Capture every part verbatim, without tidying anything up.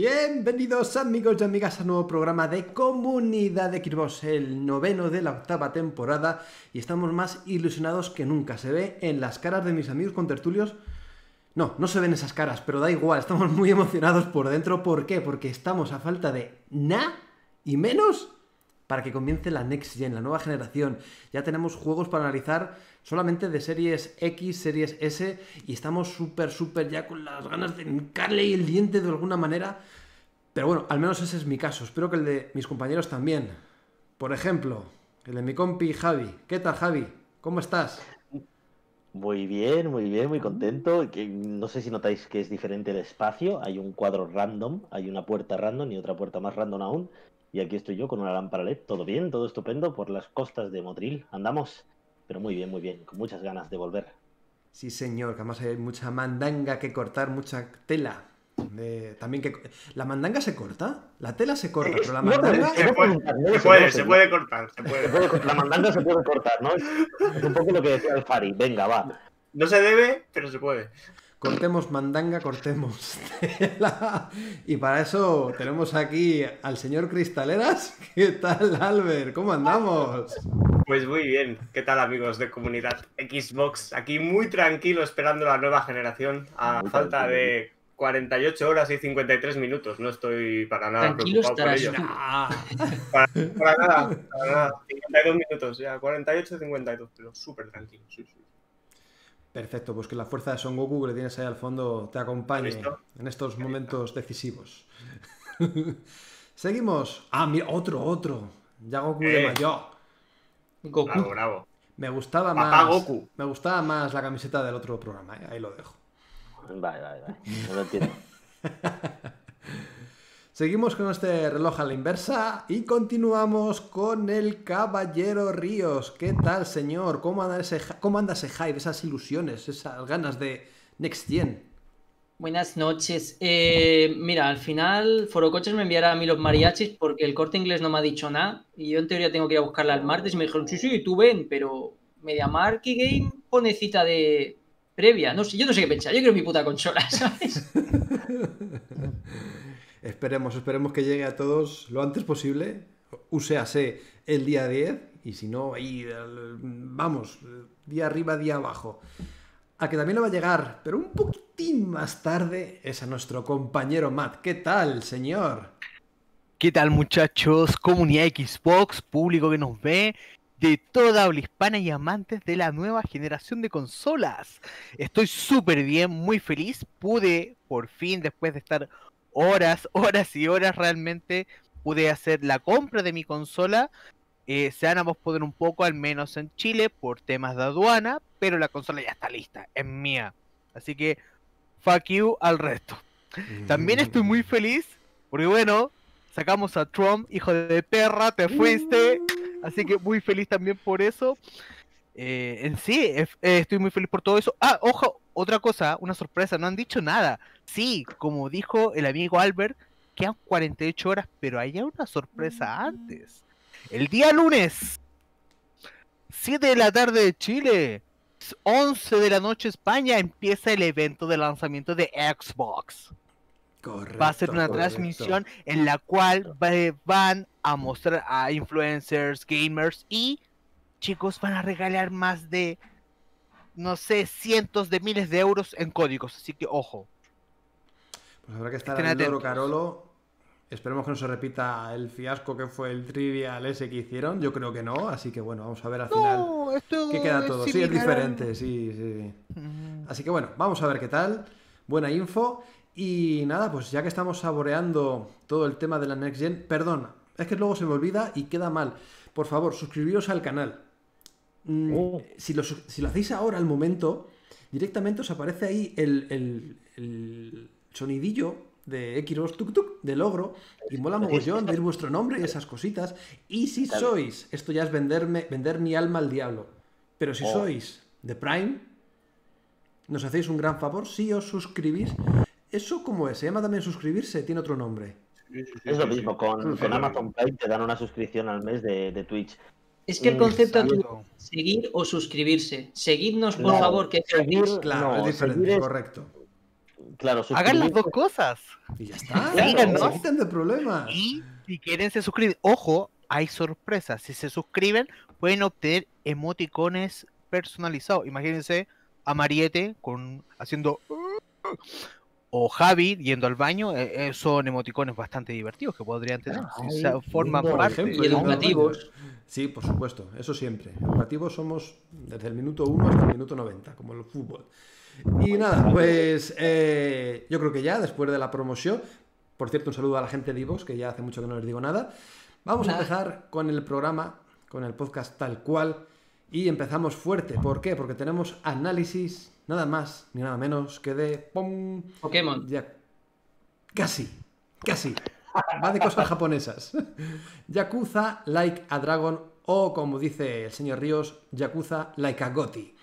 Bienvenidos amigos y amigas al nuevo programa de Comunidad de Xbox, el noveno de la octava temporada, y estamos más ilusionados que nunca. Se ve en las caras de mis amigos contertulios. No, no se ven esas caras, pero da igual, estamos muy emocionados por dentro. ¿Por qué? Porque estamos a falta de nada y menos para que comience la Next Gen, la nueva generación. Ya tenemos juegos para analizar solamente de Series X, Series S, y estamos súper, súper ya con las ganas de hincarle el diente de alguna manera. Pero bueno, al menos ese es mi caso. Espero que el de mis compañeros también. Por ejemplo, el de mi compi Javi. ¿Qué tal, Javi? ¿Cómo estás? Muy bien, muy bien, muy contento. No sé si notáis que es diferente el espacio. Hay un cuadro random, hay una puerta random y otra puerta más random aún. Y aquí estoy yo con una lámpara L E D, todo bien, todo estupendo, por las costas de Motril andamos, pero muy bien, muy bien, con muchas ganas de volver. Sí señor, que además hay mucha mandanga que cortar, mucha tela. Eh, también que... ¿La mandanga se corta? ¿La tela se corta? Pero la mandanga... Se puede, se puede cortar. Se puede. Se puede cortar. La mandanga se puede cortar, ¿no? Es un poco lo que decía el Fari, venga, va. No se debe, pero se puede. Cortemos mandanga, cortemos tela. Y para eso tenemos aquí al señor Cristaleras. ¿Qué tal, Albert? ¿Cómo andamos? Pues muy bien. ¿Qué tal, amigos de Comunidad Xbox? Aquí muy tranquilo esperando la nueva generación. A muy falta tranquilo. De cuarenta y ocho horas y cincuenta y tres minutos. No estoy para nada tranquilo preocupado por ello. Nah. Para, para nada, para nada. cincuenta y dos minutos, ya. cuarenta y ocho, cincuenta y dos. Pero súper tranquilo, sí, sí. Perfecto, pues que la fuerza de Son Goku que le tienes ahí al fondo te acompañe ¿Listo? en estos momentos decisivos. Seguimos. Ah, mira, otro, otro. Ya Goku eh. de mayor. Goku. Bravo, bravo. Me gustaba Papá más. Goku. Me gustaba más la camiseta del otro programa, ¿eh? Ahí lo dejo. Vale, vale, vale. No lo entiendo. Seguimos con este reloj a la inversa y continuamos con el Caballero Ríos. ¿Qué tal, señor? ¿Cómo anda ese, cómo anda ese hype, esas ilusiones, esas ganas de Next Gen? Buenas noches. Eh, mira, al final Foro Coches me enviará a mí los mariachis porque el Corte Inglés no me ha dicho nada y yo en teoría tengo que ir a buscarla el martes. Me dijeron, sí, sí, tú ven, pero MediaMarkt y Game pone cita de previa. No sé, yo no sé qué pensar, yo creo mi puta consola, ¿sabes? Esperemos, esperemos que llegue a todos lo antes posible, úsease el día diez, y si no, ahí, vamos, día arriba, día abajo. A que también lo va a llegar, pero un poquitín más tarde, es a nuestro compañero Matt. ¿Qué tal, señor? ¿Qué tal, muchachos? Comunidad Xbox, público que nos ve, de toda habla hispana y amantes de la nueva generación de consolas. Estoy súper bien, muy feliz, pude, por fin, después de estar... horas, horas y horas realmente pude hacer la compra de mi consola. Eh, se han pospuesto un poco, al menos en Chile, por temas de aduana, pero la consola ya está lista, es mía. Así que, fuck you al resto. Mm. También estoy muy feliz, porque bueno, sacamos a Trump, hijo de perra, te fuiste. Mm. Así que muy feliz también por eso. Eh, en sí, eh, estoy muy feliz por todo eso. Ah, ojo, otra cosa, una sorpresa, no han dicho nada. Sí, como dijo el amigo Albert, quedan cuarenta y ocho horas, pero hay una sorpresa antes. El día lunes, siete de la tarde de Chile, once de la noche España, empieza el evento de lanzamiento de Xbox. Correcto, va a ser una correcto. transmisión en la cual va, van a mostrar a influencers, gamers y... chicos, van a regalar más de, no sé, cientos de miles de euros en códigos, así que ojo. Pues habrá que estar al loro, Carolo. Esperemos que no se repita el fiasco que fue el Trivial ese que hicieron. Yo creo que no, así que bueno, vamos a ver al no, final qué queda todo. Sí, es diferente, sí, sí. Uh-huh. Así que bueno, vamos a ver qué tal. Buena info. Y nada, pues ya que estamos saboreando todo el tema de la Next Gen, perdón, es que luego se me olvida y queda mal. Por favor, suscribiros al canal. Oh. Si, lo, si lo hacéis ahora al momento, directamente os aparece ahí el, el, el sonidillo de Xbox Tuk Tuk, de logro, y mola mogollón, veis vuestro nombre y esas cositas. Y si sois, esto ya es venderme, vender mi alma al diablo, pero si oh. sois de Prime, nos hacéis un gran favor si os suscribís. Eso como es, se llama también suscribirse, tiene otro nombre. Es lo mismo, con, con Amazon Prime te dan una suscripción al mes de, de Twitch. Es que el concepto es seguir o suscribirse. Seguidnos, por no, favor, que seguir, claro, no, es diferente, seguir es... correcto. Claro, hagan las dos cosas. Y ya está. Díganos. Se quitan de problemas. Y si quieren se suscriben. Ojo, hay sorpresas. Si se suscriben, pueden obtener emoticones personalizados. Imagínense a Mariette con, haciendo... o Javi yendo al baño. Eh, son emoticones bastante divertidos que podrían tener. Ay, si forman parte. Y educativos. Sí, por supuesto. Eso siempre. Educativos somos desde el minuto uno hasta el minuto noventa, como el fútbol. Y nada, pues eh, yo creo que ya, después de la promoción, por cierto, un saludo a la gente de Ivos, que ya hace mucho que no les digo nada, vamos nada. a empezar con el programa, con el podcast tal cual, y empezamos fuerte. ¿Por qué? Porque tenemos análisis, nada más ni nada menos que de... ¡pum! Pokémon. Ya... Casi, casi. Va de cosas japonesas. Yakuza Like a Dragon, o como dice el señor Ríos, Yakuza Like a Goti.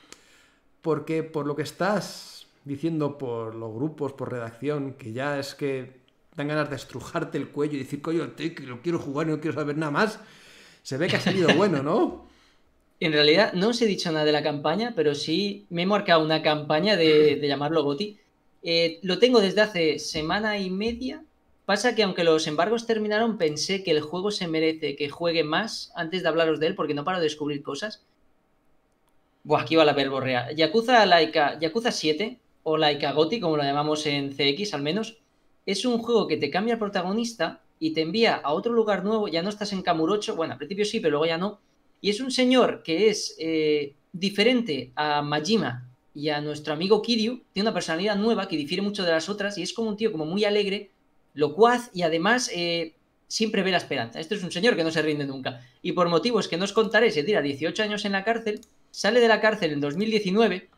Porque por lo que estás diciendo, por los grupos, por redacción, que ya es que dan ganas de estrujarte el cuello y decir, coño, te, que lo quiero jugar y no quiero saber nada más, se ve que ha salido bueno, ¿no? En realidad no os he dicho nada de la campaña, pero sí me he marcado una campaña de, de llamarlo Goti. Eh, lo tengo desde hace semana y media. Pasa que aunque los embargos terminaron, pensé que el juego se merece que juegue más antes de hablaros de él, porque no paro de descubrir cosas. Buah, aquí va la verborrea. Yakuza, like a, Yakuza siete, o Like a Goti, como lo llamamos en C X al menos, es un juego que te cambia el protagonista y te envía a otro lugar nuevo. Ya no estás en Kamurocho, bueno, al principio sí, pero luego ya no. Y es un señor que es eh, diferente a Majima y a nuestro amigo Kiryu, tiene una personalidad nueva que difiere mucho de las otras y es como un tío como muy alegre, locuaz y además... Eh, siempre ve la esperanza. Este es un señor que no se rinde nunca. Y por motivos que no os contaré, se tira dieciocho años en la cárcel, sale de la cárcel en dos mil diecinueve,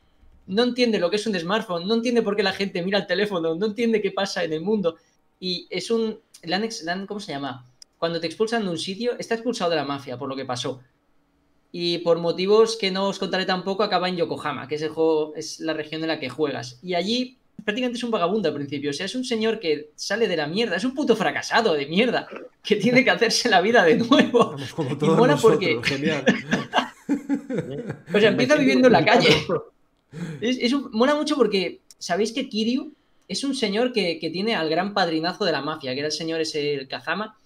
no entiende lo que es un smartphone, no entiende por qué la gente mira el teléfono, no entiende qué pasa en el mundo. Y es un... ¿Cómo se llama? Cuando te expulsan de un sitio, está expulsado de la mafia por lo que pasó. Y por motivos que no os contaré tampoco, acaba en Yokohama, que es, el juego, es la región en la que juegas. Y allí... prácticamente es un vagabundo al principio, o sea, es un señor que sale de la mierda, es un puto fracasado de mierda, que tiene que hacerse la vida de nuevo. Vamos, como todos y mola nosotros, porque... genial. O sea, empieza viviendo en la calle. Es, es un... Mola mucho porque, ¿sabéis que Kiryu es un señor que, que tiene al gran padrinazo de la mafia, que era el señor ese, el Kazama?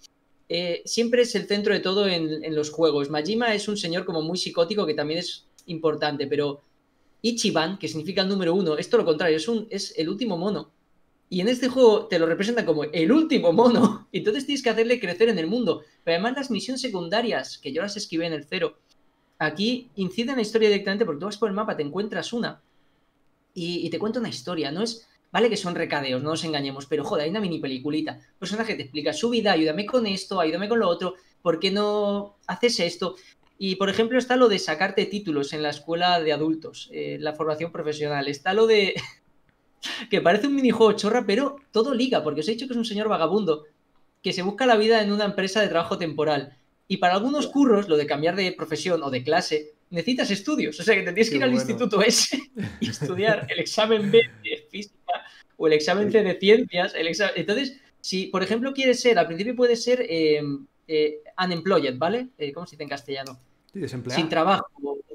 Eh, siempre es el centro de todo en, en los juegos. Majima es un señor como muy psicótico, que también es importante, pero... Ichiban, que significa el número uno, es todo lo contrario, es, un, es el último mono. Y en este juego te lo representan como el último mono. Entonces tienes que hacerle crecer en el mundo. Pero además las misiones secundarias, que yo las esquivé en el cero, aquí inciden la historia directamente porque tú vas por el mapa, te encuentras una y, y te cuenta una historia. No es, vale que son recadeos, no nos engañemos, pero joder, hay una mini peliculita. El personaje te explica su vida, ayúdame con esto, ayúdame con lo otro, ¿por qué no haces esto? Y, por ejemplo, está lo de sacarte títulos en la escuela de adultos, eh, la formación profesional. Está lo de... que parece un minijuego chorra, pero todo liga, porque os he dicho que es un señor vagabundo que se busca la vida en una empresa de trabajo temporal. Y para algunos curros, lo de cambiar de profesión o de clase, necesitas estudios. O sea, que te tienes Qué que ir bueno. al instituto ese y estudiar el examen B de física o el examen C de ciencias. El examen... Entonces, si, por ejemplo, quieres ser... Al principio puede ser eh, eh, unemployed, ¿vale? Eh, ¿Cómo se dice en castellano? Sin trabajo,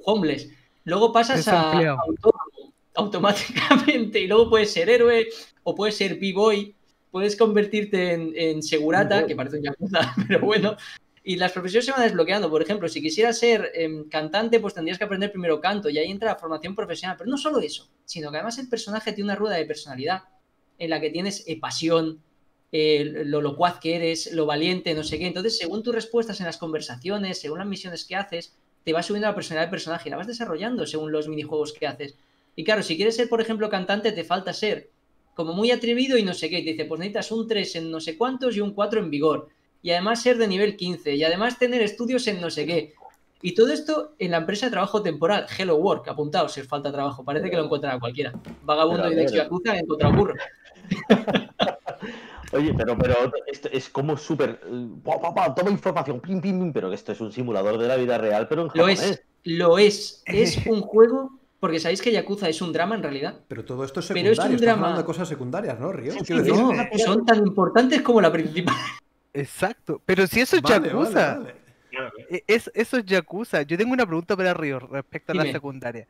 homeless. Luego pasas a autónomo automáticamente y luego puedes ser héroe o puedes ser b-boy, puedes convertirte en, en segurata, no, que parece una cosa, pero bueno. Y las profesiones se van desbloqueando. Por ejemplo, si quisieras ser eh, cantante, pues tendrías que aprender primero canto y ahí entra la formación profesional. Pero no solo eso, sino que además el personaje tiene una rueda de personalidad en la que tienes eh, pasión, Eh, lo locuaz que eres, lo valiente, no sé qué. Entonces, según tus respuestas en las conversaciones, según las misiones que haces, te va subiendo la personalidad del personaje y la vas desarrollando según los minijuegos que haces. Y claro, si quieres ser, por ejemplo, cantante, te falta ser como muy atrevido y no sé qué. Y te dice, pues necesitas un tres en no sé cuántos y un cuatro en vigor. Y además ser de nivel quince. Y además tener estudios en no sé qué. Y todo esto en la empresa de trabajo temporal. Hello Work, apuntaos si os falta trabajo. Parece que lo encontrará cualquiera. Vagabundo pero, y de Yakuza he encontrado burro. Oye, pero, pero esto es como súper... Toma información, pim, pim, pim, pero esto es un simulador de la vida real, pero en japonés. Lo es, lo es. Es un juego, porque sabéis que Yakuza es un drama en realidad. Pero todo esto es secundario, pero es un drama... hablando de cosas secundarias, ¿no, Río? Sí, sí, decir? No, son tan importantes como la principal. Exacto, pero si eso es vale, Yakuza. Vale, vale. Es, eso es Yakuza. Yo tengo una pregunta para Río respecto a Dime. La secundaria.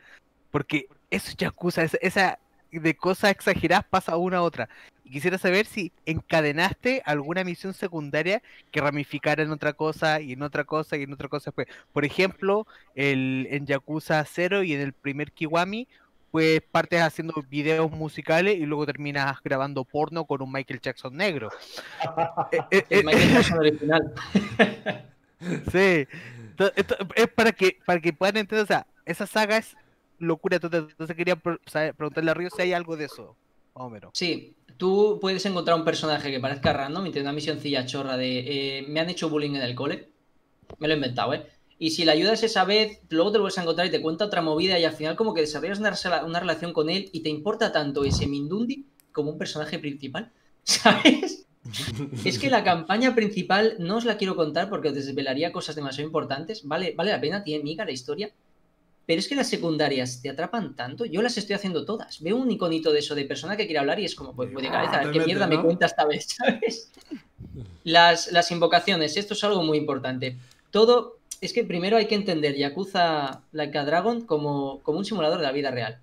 Porque eso es Yakuza, esa... esa... de cosas exageradas pasa una a otra. Y quisiera saber si encadenaste alguna misión secundaria que ramificara en otra cosa, y en otra cosa, y en otra cosa después. Por ejemplo, el, en Yakuza cero y en el primer Kiwami, pues partes haciendo videos musicales y luego terminas grabando porno con un Michael Jackson negro. eh, eh, Michael Jackson original. Sí. Esto, esto es para que, para que puedan entender, o sea, esa saga es locura. Entonces quería preguntarle a Ríos si hay algo de eso. Oh, pero... Sí, tú puedes encontrar un personaje que parezca random y tiene una misioncilla chorra de eh, me han hecho bullying en el cole. Me lo he inventado, ¿eh? Y si le ayudas esa vez, luego te lo vuelves a encontrar y te cuenta otra movida, y al final como que desarrollas una, una relación con él y te importa tanto ese Mindundi como un personaje principal, ¿sabes? Es que la campaña principal no os la quiero contar porque os desvelaría cosas demasiado importantes. Vale, vale la pena, tiene miga la historia. Pero es que las secundarias te atrapan tanto. Yo las estoy haciendo todas. Veo un iconito de eso de persona que quiere hablar y es como, pues, pues de cabeza, ¿qué mierda me cuenta esta vez? ¿Sabes? Las, las invocaciones, esto es algo muy importante. Todo... Es que primero hay que entender Yakuza Like a Dragon como, como un simulador de la vida real.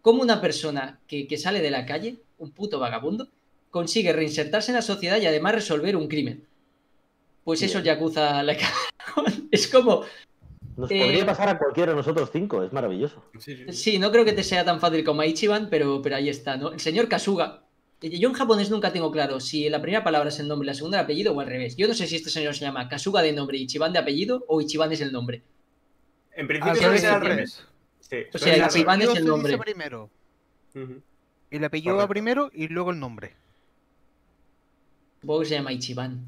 Como una persona que, que sale de la calle, un puto vagabundo, consigue reinsertarse en la sociedad y además resolver un crimen. Pues eso es Yakuza Like a Dragon. Es como... Nos eh, podría pasar a cualquiera de nosotros cinco, es maravilloso. Sí, sí, sí. Sí, no creo que te sea tan fácil como a Ichiban, pero, pero ahí está, ¿no? El señor Kasuga. Yo en japonés nunca tengo claro si la primera palabra es el nombre, la segunda el apellido o al revés. Yo no sé si este señor se llama Kasuga de nombre, Ichiban de apellido o Ichiban es el nombre. En principio ah, es al revés. Sí, o sea, el Ichiban es el nombre. Primero. Uh-huh. El apellido va primero y luego el nombre. ¿Vos se llama Ichiban?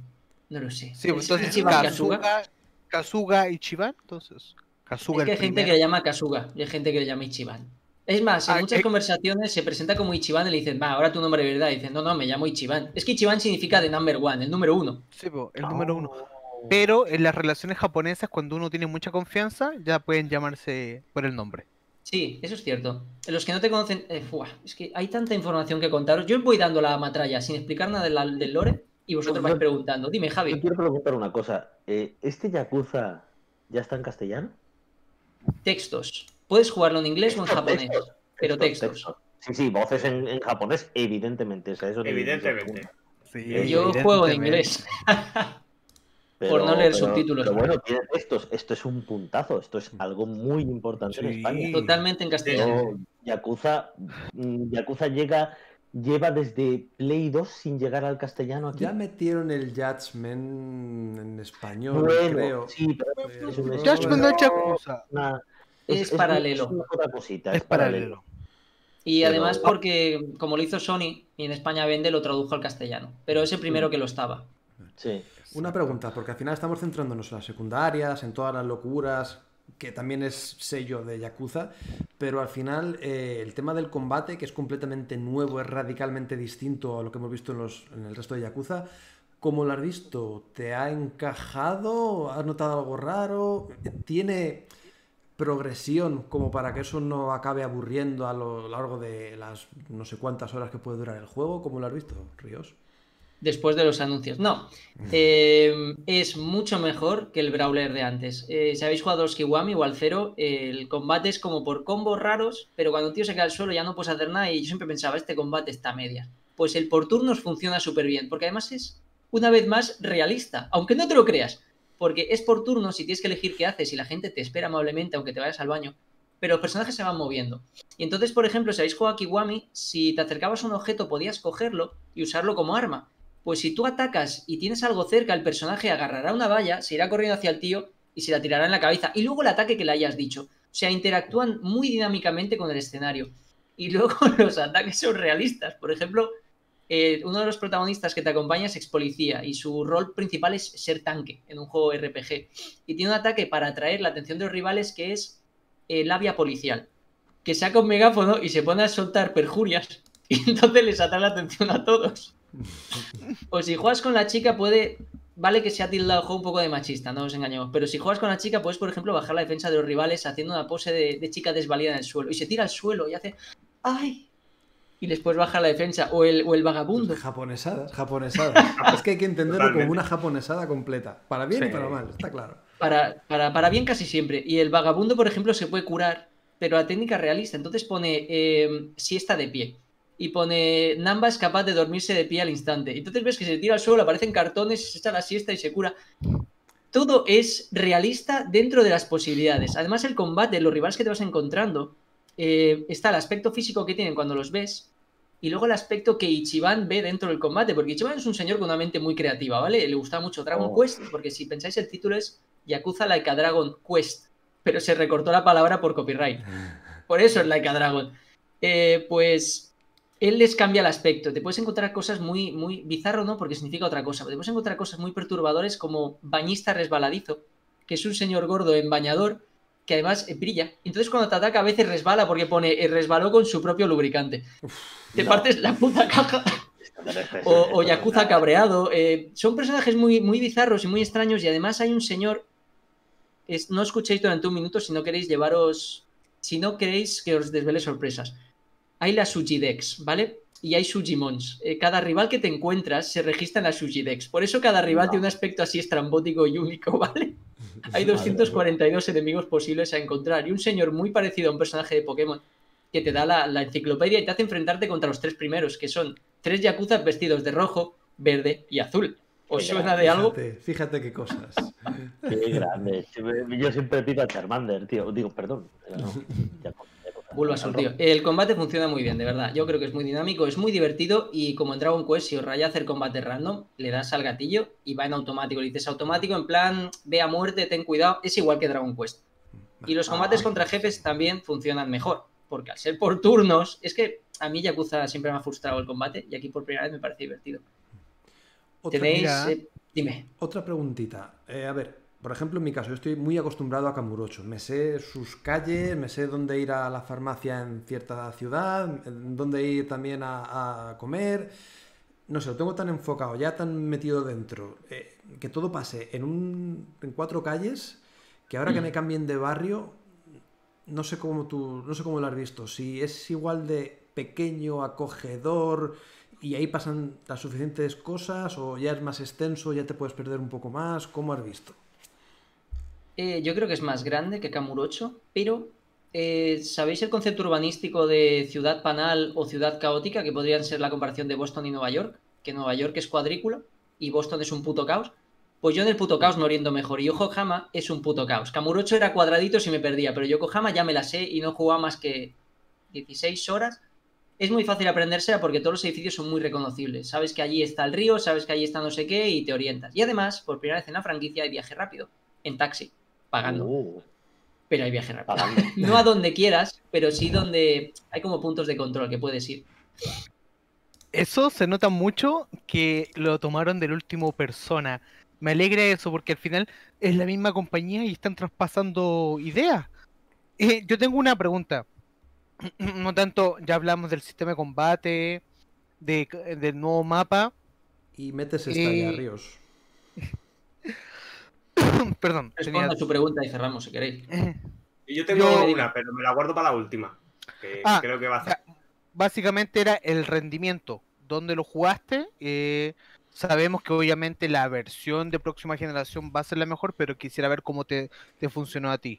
No lo sé. Sí, entonces ¿es Ichiban Kasuga? Kasuga, Kasuga Ichiban, entonces. Kasuga es que hay gente que le llama Kasuga y hay gente que le llama Ichiban. Es más, en ah, muchas eh, conversaciones se presenta como Ichiban y le dicen, va, ahora tu nombre de verdad. Y dicen, no, no, me llamo Ichiban. Es que Ichiban significa the number one, el número uno. Sí, po, el oh. número uno. Pero en las relaciones japonesas, cuando uno tiene mucha confianza, ya pueden llamarse por el nombre. Sí, eso es cierto. Los que no te conocen, eh, fuah, es que hay tanta información que contaros. Yo voy dando la matralla sin explicar nada de la, del lore y vosotros no, vais yo, preguntando. Dime, Javi. Yo quiero preguntar una cosa. Eh, ¿Este Yakuza ya está en castellano? Textos. Puedes jugarlo en inglés texto, o en japonés, texto, pero textos. Texto. Sí, sí, voces en, en japonés, evidentemente. O sea, eso evidentemente. Sí, yo evidentemente. Juego en inglés. Pero, por no leer pero, subtítulos. Pero bueno, tiene textos. Esto es un puntazo. Esto es algo muy importante sí. en España. Totalmente en castellano. Yakuza, Yakuza llega, lleva desde Play dos sin llegar al castellano aquí. Ya metieron el Judgment en español, bueno, creo. Sí, pero... pero es un... Judgment de Yakuza. Una... Es, es paralelo. Una otra cosita, es, es paralelo. paralelo. Y además pero... porque, como lo hizo Sony, y en España vende, lo tradujo al castellano. Pero es el primero que lo estaba. Sí. Una pregunta, porque al final estamos centrándonos en las secundarias, en todas las locuras, que también es sello de Yakuza, pero al final eh, el tema del combate, que es completamente nuevo, es radicalmente distinto a lo que hemos visto en, los, en el resto de Yakuza. ¿Cómo lo has visto? ¿Te ha encajado? ¿Has notado algo raro? ¿Tiene... progresión como para que eso no acabe aburriendo a lo largo de las no sé cuántas horas que puede durar el juego? ¿Cómo lo has visto, Ríos? Después de los anuncios. No. Eh, es mucho mejor que el brawler de antes. Eh, si habéis jugado los Kiwami o al cero, eh, el combate es como por combos raros, pero cuando un tío se cae al suelo ya no puedes hacer nada y yo siempre pensaba, este combate está a media. Pues el por turnos funciona súper bien, porque además es, una vez más, realista. Aunque no te lo creas. Porque es por turnos y tienes que elegir qué haces y la gente te espera amablemente aunque te vayas al baño, pero los personajes se van moviendo. Y entonces, por ejemplo, si habéis jugado a Kiwami, si te acercabas a un objeto podías cogerlo y usarlo como arma. Pues si tú atacas y tienes algo cerca, el personaje agarrará una valla, se irá corriendo hacia el tío y se la tirará en la cabeza. Y luego el ataque que le hayas dicho. O sea, interactúan muy dinámicamente con el escenario. Y luego los ataques son realistas. Por ejemplo, Eh, uno de los protagonistas que te acompaña es expolicía y su rol principal es ser tanque en un juego R P G. Y tiene un ataque para atraer la atención de los rivales que es eh, labia policial. Que saca un megáfono y se pone a soltar perjurias y entonces les atrae la atención a todos. O si juegas con la chica puede... Vale que se ha tildado el juego un poco de machista, no nos engañemos. Pero si juegas con la chica puedes, por ejemplo, bajar la defensa de los rivales haciendo una pose de, de chica desvalida en el suelo. Y se tira al suelo y hace... ¡Ay! Y después baja la defensa, o el, o el vagabundo. Japonesadas, japonesadas. Es que hay que entenderlo Totalmente. Como una japonesada completa. Para bien sí. y para mal, está claro. Para, para, para bien casi siempre. Y el vagabundo, por ejemplo, se puede curar, pero la técnica realista. Entonces pone eh, siesta de pie. Y pone, Namba es capaz de dormirse de pie al instante. Entonces ves que se tira al suelo, aparecen cartones, se echa la siesta y se cura. Todo es realista dentro de las posibilidades. Además, el combate, los rivales que te vas encontrando, eh, está el aspecto físico que tienen cuando los ves. Y luego el aspecto que Ichiban ve dentro del combate, porque Ichiban es un señor con una mente muy creativa, ¿vale? Le gusta mucho Dragon oh. Quest, porque si pensáis el título es Yakuza Like a Dragon Quest, pero se recortó la palabra por copyright. Por eso es Like a Dragon. Eh, pues él les cambia el aspecto. Te puedes encontrar cosas muy, muy bizarro, ¿no? Porque significa otra cosa. Te puedes encontrar cosas muy perturbadoras como bañista resbaladizo, que es un señor gordo en bañador, que además brilla. Entonces cuando te ataca a veces resbala porque pone resbaló con su propio lubricante. Uf, te no. partes la puta caja. o, o Yakuza cabreado. Eh, son personajes muy, muy bizarros y muy extraños, y además hay un señor... Es, no escuchéis durante un minuto si no queréis llevaros... Si no queréis que os desvele sorpresas. Hay la Sujidex, ¿vale? Y hay Sujimons. Eh, cada rival que te encuentras se registra en la Sujidex. Por eso cada rival no. tiene un aspecto así estrambótico y único, ¿vale? Hay doscientos cuarenta y dos enemigos posibles a encontrar y un señor muy parecido a un personaje de Pokémon que te da la, la enciclopedia y te hace enfrentarte contra los tres primeros, que son tres yakuzas vestidos de rojo, verde y azul. ¿Os suena grande, de algo? Fíjate, fíjate qué cosas. Qué grande. Yo siempre pido a Charmander, tío. Digo, perdón. No, ya, vuelvo a su tío. El combate funciona muy bien, de verdad. Yo creo que es muy dinámico, es muy divertido y como en Dragon Quest, si os raya hacer combate random, le das al gatillo y va en automático. Le dices automático en plan, ve a muerte, ten cuidado. Es igual que Dragon Quest. Y los combates ah, contra jefes también funcionan mejor, porque al ser por turnos, es que a mí Yakuza siempre me ha frustrado el combate y aquí por primera vez me parece divertido. Otra, ¿Tenéis? Mira, eh, dime. Otra preguntita. Eh, a ver. Por ejemplo, en mi caso, yo estoy muy acostumbrado a Kamurocho. Me sé sus calles, me sé dónde ir a la farmacia en cierta ciudad, dónde ir también a, a comer... No sé, lo tengo tan enfocado, ya tan metido dentro, eh, que todo pase en, un, en cuatro calles, que ahora mm. que me cambien de barrio, no sé cómo tú, no sé cómo lo has visto. Si es igual de pequeño, acogedor... ¿Y ahí pasan las suficientes cosas o ya es más extenso, ya te puedes perder un poco más? ¿Cómo has visto? Eh, yo creo que es más grande que Kamurocho, pero eh, ¿sabéis el concepto urbanístico de ciudad panal o ciudad caótica? Que podrían ser la comparación de Boston y Nueva York, que Nueva York es cuadrícula y Boston es un puto caos. Pues yo en el puto caos me oriento mejor y Yokohama es un puto caos. Kamurocho era cuadradito si me perdía, pero Yokohama ya me la sé y no jugaba más que dieciséis horas. Es muy fácil aprendérsela porque todos los edificios son muy reconocibles. Sabes que allí está el río, sabes que allí está no sé qué y te orientas. Y además, por primera vez en la franquicia hay viaje rápido, en taxi. Pagando. Uh, pero hay viaje rápido. Pagando. No a donde quieras, pero sí donde hay como puntos de control que puedes ir. Eso se nota mucho que lo tomaron del último Persona. Me alegra eso porque al final es la misma compañía y están traspasando ideas. Eh, yo tengo una pregunta. No tanto, ya hablamos del sistema de combate, de, del nuevo mapa. Y metes esta eh... ya, Ríos. Perdón. Responda tenía... su pregunta y cerramos si queréis. Yo tengo Yo... una, pero me la guardo para la última. Que ah, creo que va a hacer. Básicamente era el rendimiento. ¿Dónde lo jugaste? Eh, sabemos que obviamente la versión de próxima generación va a ser la mejor, pero quisiera ver cómo te, te funcionó a ti.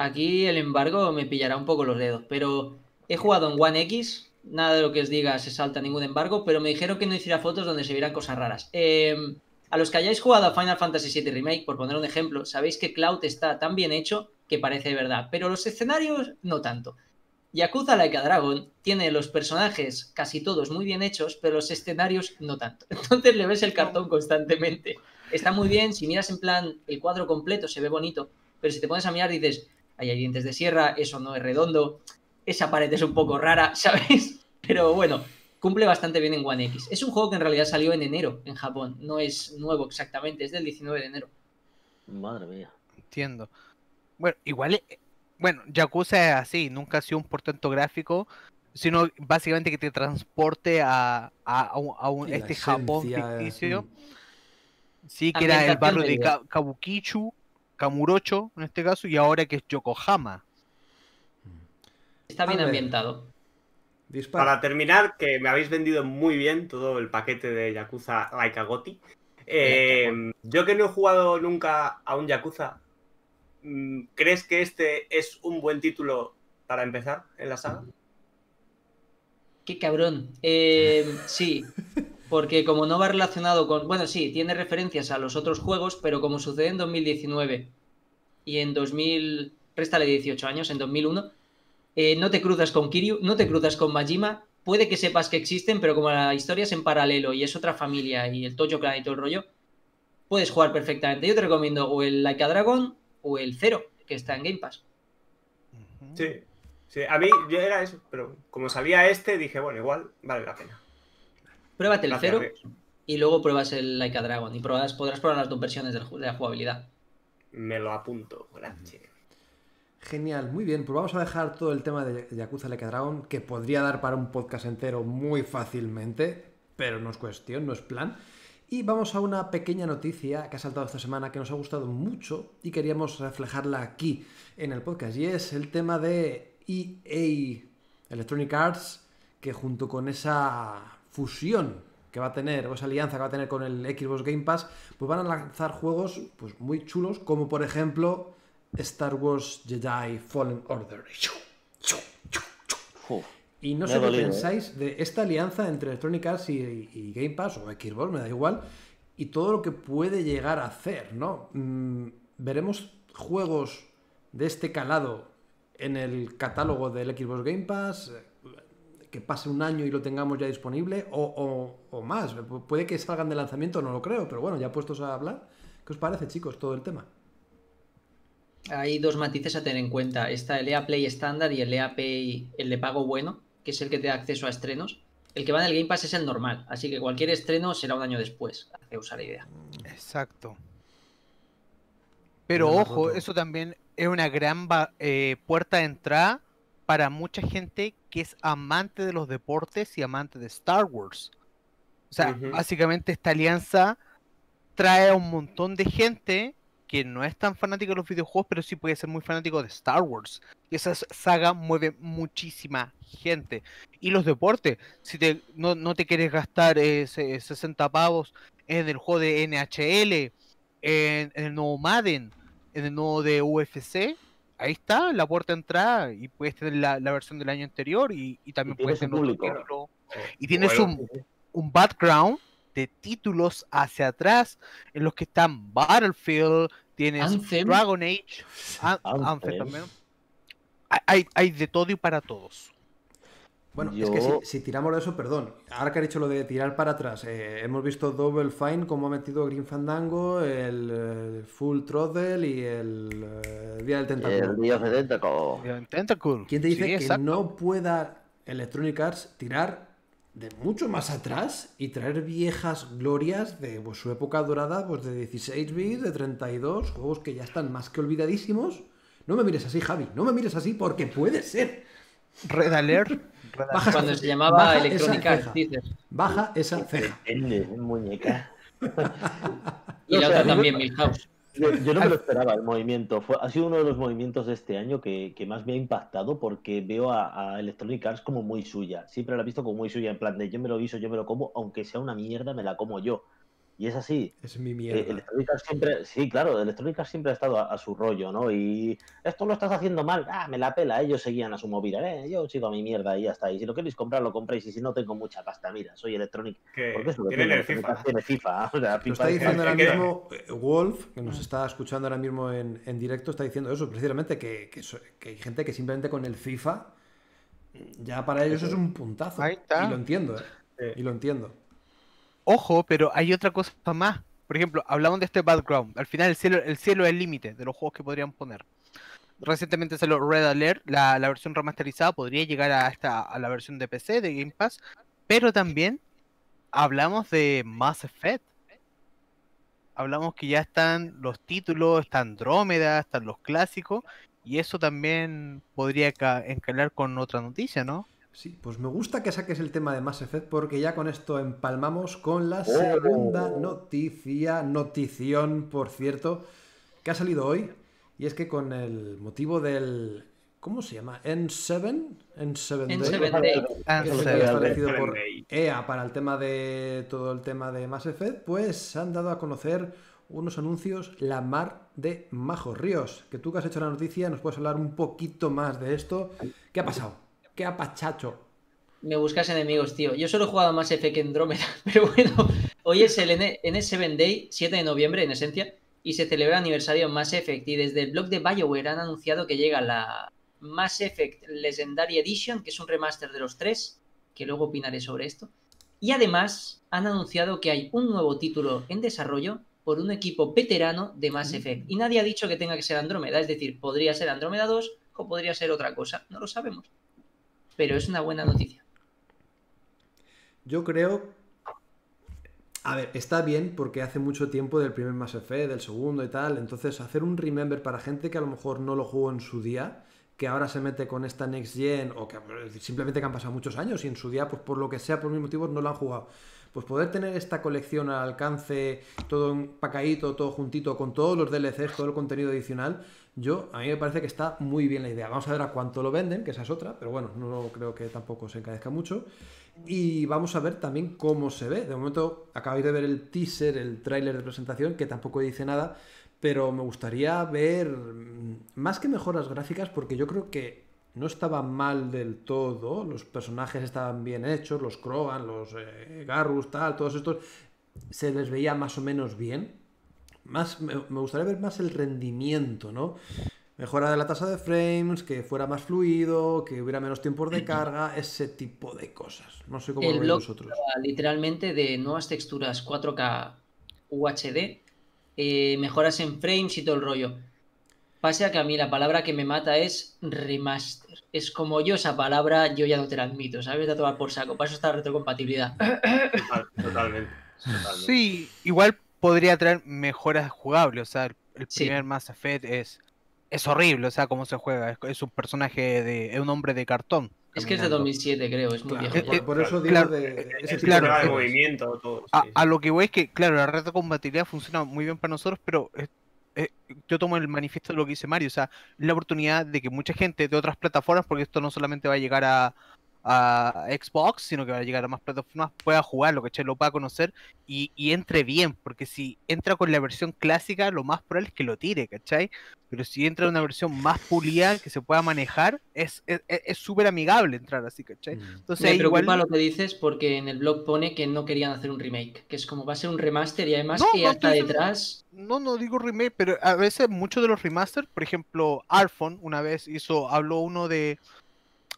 Aquí el embargo me pillará un poco los dedos, pero he jugado en One X. Nada de lo que os diga se salta ningún embargo, pero me dijeron que no hiciera fotos donde se vieran cosas raras. Eh... A los que hayáis jugado a Final Fantasy siete Remake, por poner un ejemplo, sabéis que Cloud está tan bien hecho que parece de verdad, pero los escenarios no tanto. Yakuza Like a Dragon tiene los personajes casi todos muy bien hechos, pero los escenarios no tanto. Entonces le ves el cartón constantemente. Está muy bien, si miras en plan el cuadro completo se ve bonito, pero si te pones a mirar dices, ahí hay dientes de sierra, eso no es redondo, esa pared es un poco rara, ¿sabéis? Pero bueno... Cumple bastante bien en One X. Es un juego que en realidad salió en enero en Japón. No es nuevo exactamente, es del diecinueve de enero. Madre mía. Entiendo. Bueno, igual... Bueno, Yakuza es así. Nunca ha sido un portento gráfico, sino básicamente que te transporte a, a, a un, a un este esencia, Japón ficticio. Eh. Sí, que era el barrio de Ka Kabukicho, Kamurocho en este caso, y ahora que es Yokohama. Está bien ambientado. Dispara. Para terminar, que me habéis vendido muy bien todo el paquete de Yakuza Like a Goti. Eh, yo que no he jugado nunca a un Yakuza, ¿Crees que este es un buen título para empezar en la saga? Qué cabrón. Eh, sí, porque como no va relacionado con... Bueno, sí, tiene referencias a los otros juegos, pero como sucede en dos mil diecinueve y en dos mil... Réstale dieciocho años, en dos mil uno, eh, no te cruzas con Kiryu, no te cruzas con Majima, puede que sepas que existen, pero como la historia es en paralelo y es otra familia y el Tojo Clan y todo el rollo, puedes jugar perfectamente. Yo te recomiendo o el Like a Dragon o el Zero, que está en Game Pass. Sí, sí, a mí yo era eso, pero como sabía este, dije, bueno, igual vale la pena. Pruébate el Gracias, Zero Ríos. Y luego pruebas el Like a Dragon y probarás, podrás probar las dos versiones de la jugabilidad. Me lo apunto, gracias. Genial, muy bien, pues vamos a dejar todo el tema de Yakuza Like a Dragon, que podría dar para un podcast entero muy fácilmente, pero no es cuestión, no es plan. Y vamos a una pequeña noticia que ha saltado esta semana, que nos ha gustado mucho y queríamos reflejarla aquí en el podcast, y es el tema de E A, Electronic Arts, que junto con esa fusión que va a tener, o esa alianza que va a tener con el Xbox Game Pass, pues van a lanzar juegos pues muy chulos, como por ejemplo... Star Wars Jedi Fallen Order. Uf, y no sé qué pensáis de esta alianza entre Electronic Arts y, y Game Pass o Xbox, me da igual, y todo lo que puede llegar a hacer, ¿no? Mm, veremos juegos de este calado en el catálogo del Xbox Game Pass, que pase un año y lo tengamos ya disponible, o, o, o más, puede que salgan de lanzamiento, no lo creo, pero bueno, ya puestos a hablar, ¿qué os parece, chicos, todo el tema? Hay dos matices a tener en cuenta. Está el E A Play estándar y el E A Play, el de pago bueno, que es el que te da acceso a estrenos. El que va en el Game Pass es el normal, así que cualquier estreno será un año después. Haceos a la idea. Exacto. Pero no, ojo, eso también es una gran eh, puerta de entrada para mucha gente que es amante de los deportes y amante de Star Wars. O sea, uh-huh. básicamente esta alianza trae a un montón de gente... que no es tan fanático de los videojuegos, pero sí puede ser muy fanático de Star Wars. Y esa saga mueve muchísima gente. Y los deportes, si te, no, no te quieres gastar eh, sesenta pavos en el juego de N H L, en, en el nuevo Madden, en el nuevo de U F C, ahí está la puerta de entrada y puedes tener la, la versión del año anterior y, y también y puedes tener otro título. Y tienes bueno. un, un background de títulos hacia atrás en los que están Battlefield, tienes Anthem. Dragon Age, An Anthem. Anthem también. Hay, hay de todo y para todos. Bueno, Yo... es que si, si tiramos de eso, perdón, ahora que ha dicho lo de tirar para atrás, eh, hemos visto Double Fine, como ha metido Green Fandango, el, el Full Throttle y el eh, Día del Tentacle. El Día del Tentacle. ¿Quién te dice sí, que exacto. no pueda Electronic Arts tirar de mucho más atrás y traer viejas glorias de pues, su época dorada, pues de dieciséis bits, de treinta y dos, juegos que ya están más que olvidadísimos? No me mires así, Javi, no me mires así, porque puede ser. Red Alert. Baja Cuando se llamaba Electronic Arts. Baja esa ceja. Muñeca. Y la otra también, Milhouse. Yo no me lo esperaba el movimiento. Fue, ha sido uno de los movimientos de este año que, que más me ha impactado, porque veo a, a Electronic Arts como muy suya. Siempre la he visto como muy suya, en plan de yo me lo guiso, yo me lo como, aunque sea una mierda, me la como yo. Y es así. Es mi mierda. Eh, Electronic Arts siempre, sí, claro, Electronic Arts siempre ha estado a, a su rollo, ¿no? Y esto lo estás haciendo mal, ah, me la pela, ellos seguían a su movida, eh, yo sigo a mi mierda y ya está. Y si lo queréis comprar, lo compráis, y si no tengo mucha pasta, mira, soy Electronic. Porque es lo que tiene el FIFA. Tiene FIFA, o sea, FIFA. Lo está diciendo ahora mismo Wolf, que nos está escuchando ahora mismo en, en directo, está diciendo eso, precisamente, que, que, que hay gente que simplemente con el FIFA, ya para ellos es un puntazo. Ahí está. Y lo entiendo, ¿eh? Sí. Y lo entiendo. Ojo, pero hay otra cosa más. Por ejemplo, hablamos de este background. Al final el cielo, el cielo es el límite de los juegos que podrían poner. Recientemente salió Red Alert, la, la versión remasterizada podría llegar a, esta, a la versión de P C de Game Pass, pero también hablamos de Mass Effect. Hablamos que ya están los títulos, está Andrómeda, están los clásicos, y eso también podría encalar con otra noticia, ¿no? Sí, pues me gusta que saques el tema de Mass Effect, porque ya con esto empalmamos con la segunda noticia, notición, por cierto, que ha salido hoy, y es que con el motivo del... ¿Cómo se llama? N siete N siete Day. Establecido por E A para el tema de todo el tema de Mass Effect, pues se han dado a conocer unos anuncios la mar de Majo Ríos, que tú que has hecho la noticia, nos puedes hablar un poquito más de esto. ¿Qué ha pasado? ¿Qué ha pachacho? Me buscas enemigos, tío. Yo solo he jugado más F que Andrómeda, pero bueno, hoy es el N seven Day, siete de noviembre en esencia, y se celebra el aniversario Mass Effect, y desde el blog de BioWare han anunciado que llega la Mass Effect Legendary Edition, que es un remaster de los tres, que luego opinaré sobre esto, y además han anunciado que hay un nuevo título en desarrollo por un equipo veterano de Mass Effect, y nadie ha dicho que tenga que ser Andrómeda, es decir, podría ser Andrómeda dos o podría ser otra cosa, no lo sabemos, pero es una buena noticia. Yo creo... A ver, está bien porque hace mucho tiempo del primer Mass Effect, del segundo y tal, entonces hacer un remember para gente que a lo mejor no lo jugó en su día, que ahora se mete con esta Next Gen, o que simplemente que han pasado muchos años y en su día, pues por lo que sea, por mis motivos, no lo han jugado. Pues poder tener esta colección al alcance, todo empacadito, todo juntito, con todos los D L Cs, todo el contenido adicional, yo, a mí me parece que está muy bien la idea. Vamos a ver a cuánto lo venden, que esa es otra, pero bueno, no creo que tampoco se encarezca mucho. Y vamos a ver también cómo se ve. De momento acabáis de ver el teaser, el tráiler de presentación, que tampoco dice nada, pero me gustaría ver más que mejoras gráficas, porque yo creo que no estaba mal del todo, los personajes estaban bien hechos, los Krogan, los eh, Garrus, tal, todos estos, se les veía más o menos bien. Más, me, me gustaría ver más el rendimiento, ¿no? Mejora de la tasa de frames, que fuera más fluido, que hubiera menos tiempos de carga, ese tipo de cosas. No sé cómo lo veis vosotros. Literalmente de nuevas texturas cuatro K U H D, eh, mejoras en frames y todo el rollo. Pase a que a mí la palabra que me mata es remaster. Es como yo esa palabra, yo ya no te la admito, ¿sabes? Te la tomas por saco. Para eso está la retrocompatibilidad. Total, totalmente, totalmente. Sí, igual podría traer mejoras jugables. O sea, el primer sí. Mass Effect es... Es horrible, o sea, cómo se juega. Es, es un personaje de... Es un hombre de cartón. Caminando. Es que es de dos mil siete, creo. Es muy claro, viejo. Es, por, por eso digo claro, de... Es el claro, de movimiento. Todo, a, sí. a lo que voy es que, claro, la red de compatibilidad funciona muy bien para nosotros, pero es, es, yo tomo el manifiesto de lo que dice Mario. O sea, la oportunidad de que mucha gente de otras plataformas, porque esto no solamente va a llegar a, a Xbox, sino que va a llegar a más plataformas, pueda jugarlo, que che, lo pueda conocer y, y entre bien, porque si entra con la versión clásica, lo más probable es que lo tire, ¿cachai? Pero si entra en una versión más pulida, que se pueda manejar, es súper amigable entrar así, ¿cachai? Entonces, me preocupa igual... lo que dices, porque en el blog pone que no querían hacer un remake, que es como va a ser un remaster y además no, que no, hasta detrás... No, no digo remake, pero a veces muchos de los remasters, por ejemplo, Arfon una vez hizo, habló uno de...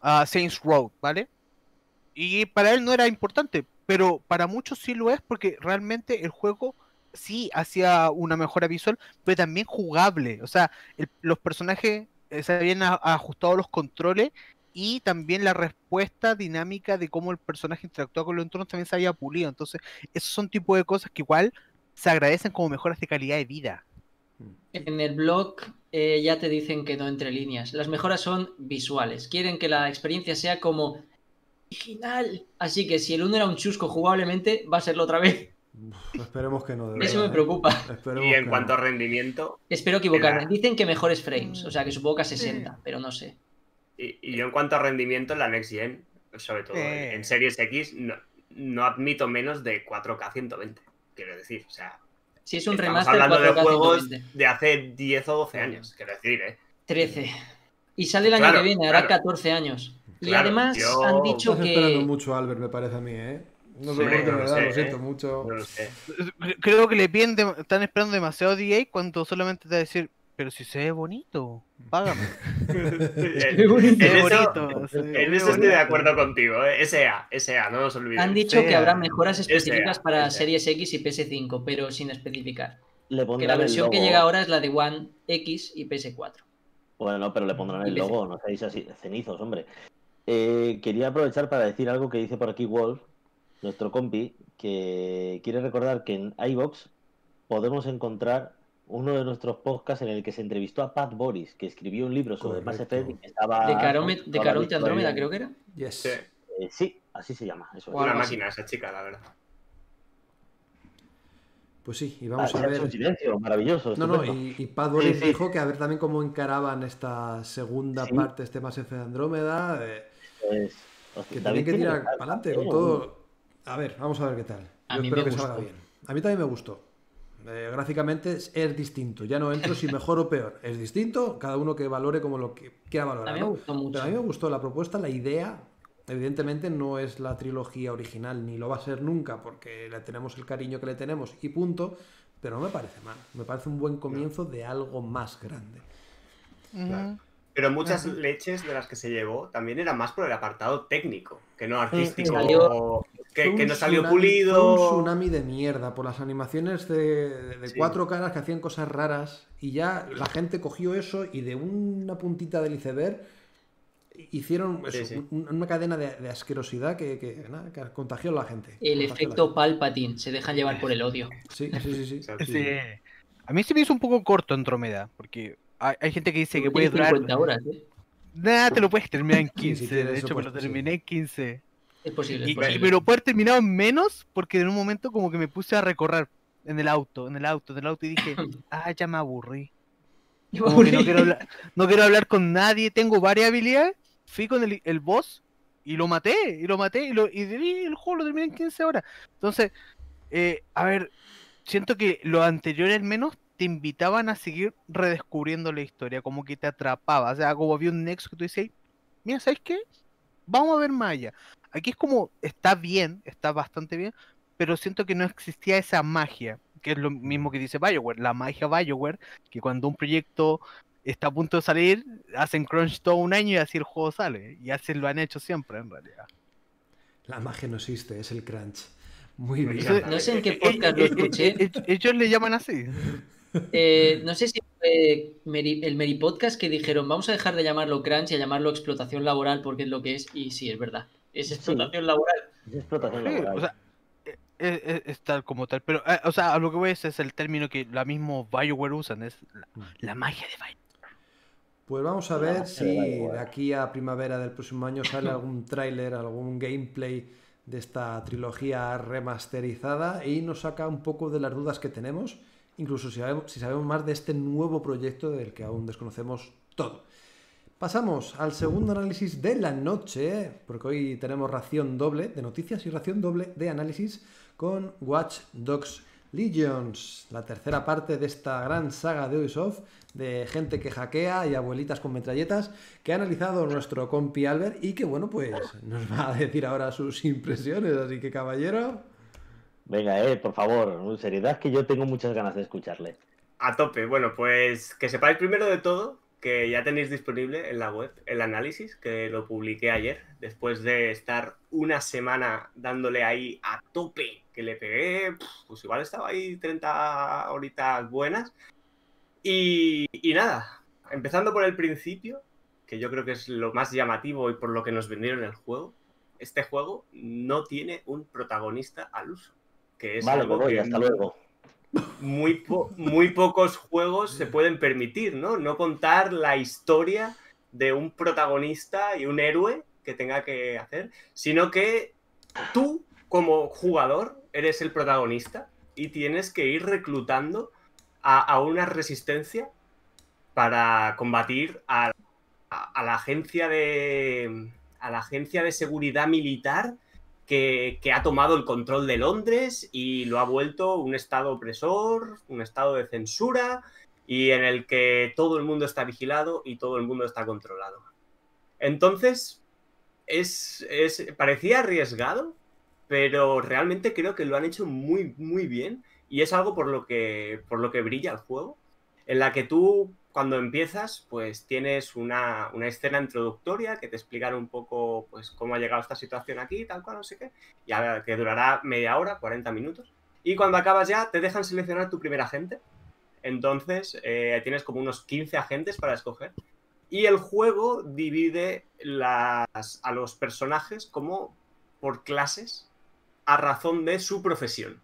Uh, Saints Row, ¿vale? Y para él no era importante, pero para muchos sí lo es, porque realmente el juego sí hacía una mejora visual, pero también jugable. O sea, el, los personajes se habían a, ajustado los controles y también la respuesta dinámica de cómo el personaje interactuaba con los entornos también se había pulido. Entonces, esos son tipos de cosas que igual se agradecen como mejoras de calidad de vida. En el blog eh, ya te dicen que no entre líneas. Las mejoras son visuales. Quieren que la experiencia sea como original. Así que si el uno era un chusco jugablemente, va a serlo otra vez. Uf, esperemos que no. De verdad, eso me preocupa. Eh. Y en cuanto no. a rendimiento... Espero equivocarme. La... Dicen que mejores frames. O sea, que supongo que a sesenta, eh. pero no sé. Y, y yo en cuanto a rendimiento, la Next Gen, sobre todo eh. en Series X, no, no admito menos de cuatro K ciento veinte. Quiero decir, o sea... Si es un Estamos remaster hablando de juegos de hace diez o doce años, quiero decir, ¿eh? trece. Y sale el año claro, que viene, hará claro. catorce años. Y claro, además yo... han dicho Estás que... esperando mucho, Albert, me parece a mí, ¿eh? No, sí, no, lo, sé, verdad, lo siento eh. mucho. No lo sé. Creo que le piden de... están esperando demasiado D A cuando solamente te va a decir, pero si se ve bonito, págame. es muy bonito. En eso, sí, en eso estoy de acuerdo contigo, ¿eh? S A, S A, no os olvidéis. Han dicho S A. Que habrá mejoras específicas S A, para S A. Series X y P S cinco, pero sin especificar. Le que la versión que llega ahora es la de One X y P S cuatro. Bueno, pero le pondrán el logo, no seáis así cenizos, hombre. Eh, quería aprovechar para decir algo que dice por aquí Wolf, nuestro compi, que quiere recordar que en iVoox podemos encontrar uno de nuestros podcasts en el que se entrevistó a Pat Boris, que escribió un libro sobre Mass Effect y que estaba... De Caronte Andrómeda, creo que era. Yes. Sí. Eh, sí, así se llama. Eso una es. Máquina esa chica, la verdad. Pues sí, y vamos ah, a ver... Un silencio maravilloso. No, no, y, y Pat Boris sí, sí. dijo que a ver también cómo encaraban esta segunda sí. parte, este Mass Effect de Andrómeda. Eh, pues, hostia, que también que tirar para adelante con todo. A ver, vamos a ver qué tal. Yo a mí espero me que gustó. Salga bien. A mí también me gustó. Eh, gráficamente es, es distinto. Ya no entro si mejor o peor. Es distinto, cada uno que valore como lo que quiera valorar, ¿no? Pero a mí me gustó la propuesta, la idea. Evidentemente no es la trilogía original, ni lo va a ser nunca, porque le tenemos el cariño que le tenemos y punto. Pero no me parece mal. Me parece un buen comienzo de algo más grande. Claro. Pero muchas leches de las que se llevó también era más por el apartado técnico, que no artístico, salió, que, que no salió tsunami, pulido. Fue un tsunami de mierda por las animaciones de, de sí. cuatro caras que hacían cosas raras, y ya la gente cogió eso y de una puntita del iceberg hicieron eso, sí, sí. una cadena de, de asquerosidad que, que, nada, que contagió a la gente. El efecto Palpatine, se dejan llevar por el odio. Sí, sí, sí. sí. Exacto, sí. sí. A mí se me hizo un poco corto Andrómeda, porque... hay gente que dice que puede durar cincuenta horas, ¿eh? Nada, te lo puedes terminar en quince. Sí, de hecho, me lo terminé en quince. Es posible, y, es posible. Pero puedo haber terminado en menos porque en un momento como que me puse a recorrer en el auto, en el auto, en el auto y dije, ah, ya me aburrí. Me aburrí. No, quiero hablar, no quiero hablar con nadie, tengo varias habilidades. Fui con el, el boss y lo maté, y lo maté, y, lo, y el juego lo terminé en quince horas. Entonces, eh, a ver, siento que lo anterior al menos te invitaban a seguir redescubriendo la historia, como que te atrapaba, o sea, como había un nexo que tú dices, mira, ¿sabes qué? Vamos a ver más allá. Aquí es como, está bien, está bastante bien, pero siento que no existía esa magia, que es lo mismo que dice Bioware, la magia Bioware, que cuando un proyecto está a punto de salir, hacen crunch todo un año y así el juego sale, y así lo han hecho siempre, en realidad. La magia no existe, es el crunch. Muy bien. Eso, no sé en qué podcast eh, lo escuché. Eh, eh, ellos le llaman así. Eh, no sé si fue el Meripodcast que dijeron vamos a dejar de llamarlo crunch y a llamarlo explotación laboral porque es lo que es, y sí, es verdad, es explotación sí. laboral. Es explotación sí, laboral. O sea, es, es, es tal como tal, pero eh, o sea, lo que voy a decir es el término que la mismo Bioware usan, es la, la magia de Bioware. Pues vamos a ver la si de, de aquí a primavera del próximo año sale algún tráiler, algún gameplay de esta trilogía remasterizada y nos saca un poco de las dudas que tenemos. Incluso si sabemos, si sabemos más de este nuevo proyecto del que aún desconocemos todo. Pasamos al segundo análisis de la noche, porque hoy tenemos ración doble de noticias y ración doble de análisis con Watch Dogs Legions, la tercera parte de esta gran saga de Ubisoft, de gente que hackea y abuelitas con metralletas, que ha analizado nuestro compi Albert y que, bueno, pues nos va a decir ahora sus impresiones. Así que, caballero... Venga, eh, por favor, seriedad, que yo tengo muchas ganas de escucharle. A tope. Bueno, pues que sepáis primero de todo que ya tenéis disponible en la web el análisis, que lo publiqué ayer, después de estar una semana dándole ahí a tope, que le pegué, pues igual estaba ahí treinta horitas buenas. Y, y nada, empezando por el principio, que yo creo que es lo más llamativo y por lo que nos vendieron el juego, este juego no tiene un protagonista al uso. Que es vale, algo voy, que hasta luego. Muy, po muy pocos juegos se pueden permitir, ¿no? No contar la historia de un protagonista y un héroe que tenga que hacer, sino que tú, como jugador, eres el protagonista y tienes que ir reclutando a, a una resistencia para combatir a, a, a la agencia de, a la agencia de seguridad militar Que, que ha tomado el control de Londres y lo ha vuelto un estado opresor, un estado de censura y en el que todo el mundo está vigilado y todo el mundo está controlado. Entonces, es, es, parecía arriesgado, pero realmente creo que lo han hecho muy, muy bien y es algo por lo que, por lo que brilla el juego, en la que tú, cuando empiezas, pues tienes una, una escena introductoria que te explicará un poco pues cómo ha llegado esta situación aquí, tal cual, no sé qué, y a, que durará media hora, cuarenta minutos. Y cuando acabas ya, te dejan seleccionar tu primer agente. Entonces, eh, tienes como unos quince agentes para escoger. Y el juego divide las, a los personajes como por clases a razón de su profesión,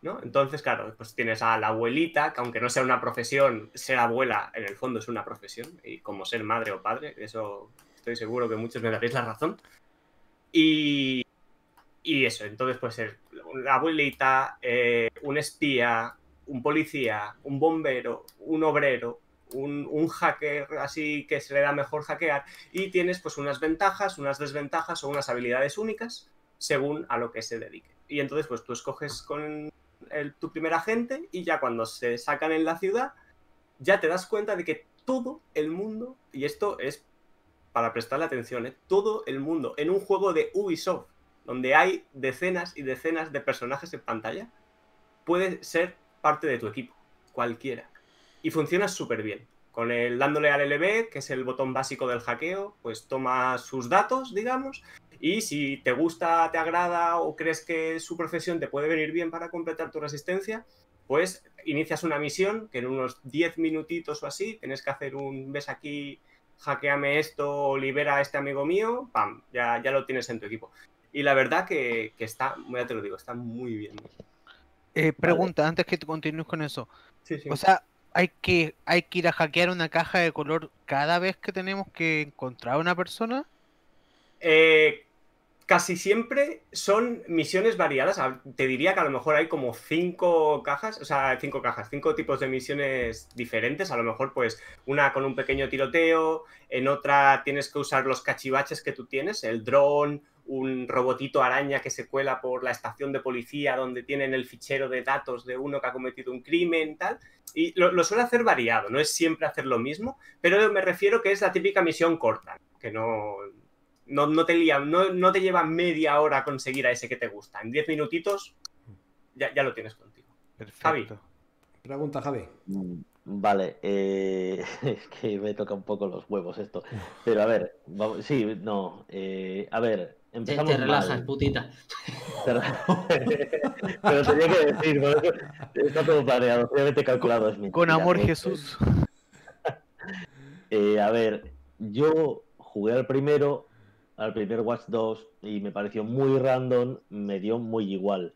¿no? Entonces, claro, pues tienes a la abuelita, que aunque no sea una profesión, ser abuela en el fondo es una profesión, y como ser madre o padre, eso estoy seguro que muchos me daréis la razón. Y, y eso, entonces puede ser la abuelita, eh, un espía, un policía, un bombero, un obrero, un, un hacker así que se le da mejor hackear, y tienes pues unas ventajas, unas desventajas o unas habilidades únicas según a lo que se dedique. Y entonces pues tú escoges con... el, tu primer agente, y ya cuando se sacan en la ciudad, ya te das cuenta de que todo el mundo, y esto es para prestarle atención, ¿eh? Todo el mundo, en un juego de Ubisoft, donde hay decenas y decenas de personajes en pantalla, puede ser parte de tu equipo, cualquiera. Y funciona súper bien. Con el dándole al L B, que es el botón básico del hackeo, pues toma sus datos, digamos, y si te gusta, te agrada o crees que su profesión te puede venir bien para completar tu resistencia, pues inicias una misión que en unos diez minutitos o así tienes que hacer un ves aquí, hackeame esto o libera a este amigo mío, pam, ya, ya lo tienes en tu equipo. Y la verdad que, que está, ya te lo digo, está muy bien. Eh, pregunta, ¿vale? Antes que tú continúes con eso. Sí, sí. O sea, Hay que, hay que ir a hackear una caja de color cada vez que tenemos que encontrar a una persona. Eh, casi siempre son misiones variadas. Te diría que a lo mejor hay como cinco cajas, o sea, cinco cajas, cinco tipos de misiones diferentes. A lo mejor, pues, una con un pequeño tiroteo, en otra tienes que usar los cachivaches que tú tienes, el dron, un robotito araña que se cuela por la estación de policía donde tienen el fichero de datos de uno que ha cometido un crimen, tal. Y lo, lo suele hacer variado, no es siempre hacer lo mismo, pero me refiero que es la típica misión corta, que no, no, no, te, lía, no, no te lleva media hora conseguir a ese que te gusta. En diez minutitos ya, ya lo tienes contigo. Perfecto. Javi. Pregunta, Javi. Vale, eh, es que me toca un poco los huevos esto. Pero a ver, vamos, sí, no, eh, a ver... Te, te relajas, mal. Putita. Pero tenía que decir, ¿no? Está todo planeado, obviamente calculado. Es mi Con tira, amor, ¿no? Jesús. Eh, a ver, yo jugué al primero, al primer Watch dos, y me pareció muy random, me dio muy igual.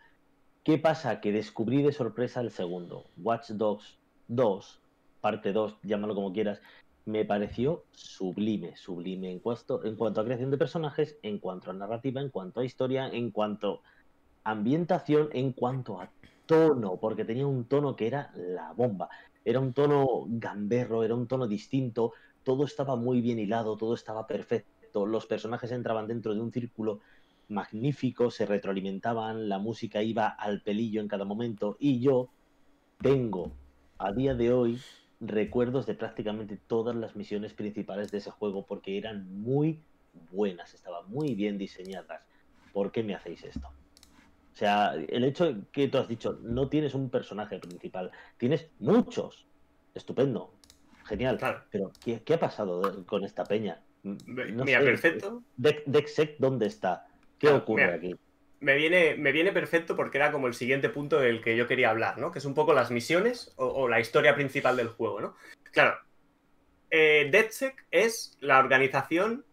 ¿Qué pasa? Que descubrí de sorpresa el segundo. Watch Dogs dos, parte dos, llámalo como quieras. Me pareció sublime, sublime en cuanto, en cuanto a creación de personajes, en cuanto a narrativa, en cuanto a historia, en cuanto a ambientación, en cuanto a tono, porque tenía un tono que era la bomba. Era un tono gamberro, era un tono distinto, todo estaba muy bien hilado, todo estaba perfecto, los personajes entraban dentro de un círculo magnífico, se retroalimentaban, la música iba al pelillo en cada momento, y yo tengo, a día de hoy, recuerdos de prácticamente todas las misiones principales de ese juego porque eran muy buenas, estaban muy bien diseñadas. ¿Por qué me hacéis esto? O sea, el hecho que tú has dicho, no tienes un personaje principal, tienes muchos. Estupendo, genial. Claro. Pero ¿qué, qué ha pasado con esta peña? No Mira, sé, perfecto. DedSec, ¿dónde está? ¿Qué claro, ocurre mira. aquí? Me viene, me viene perfecto porque era como el siguiente punto del que yo quería hablar, ¿no? Que es un poco las misiones o, o la historia principal del juego, ¿no? Claro, eh, DedSec es la organización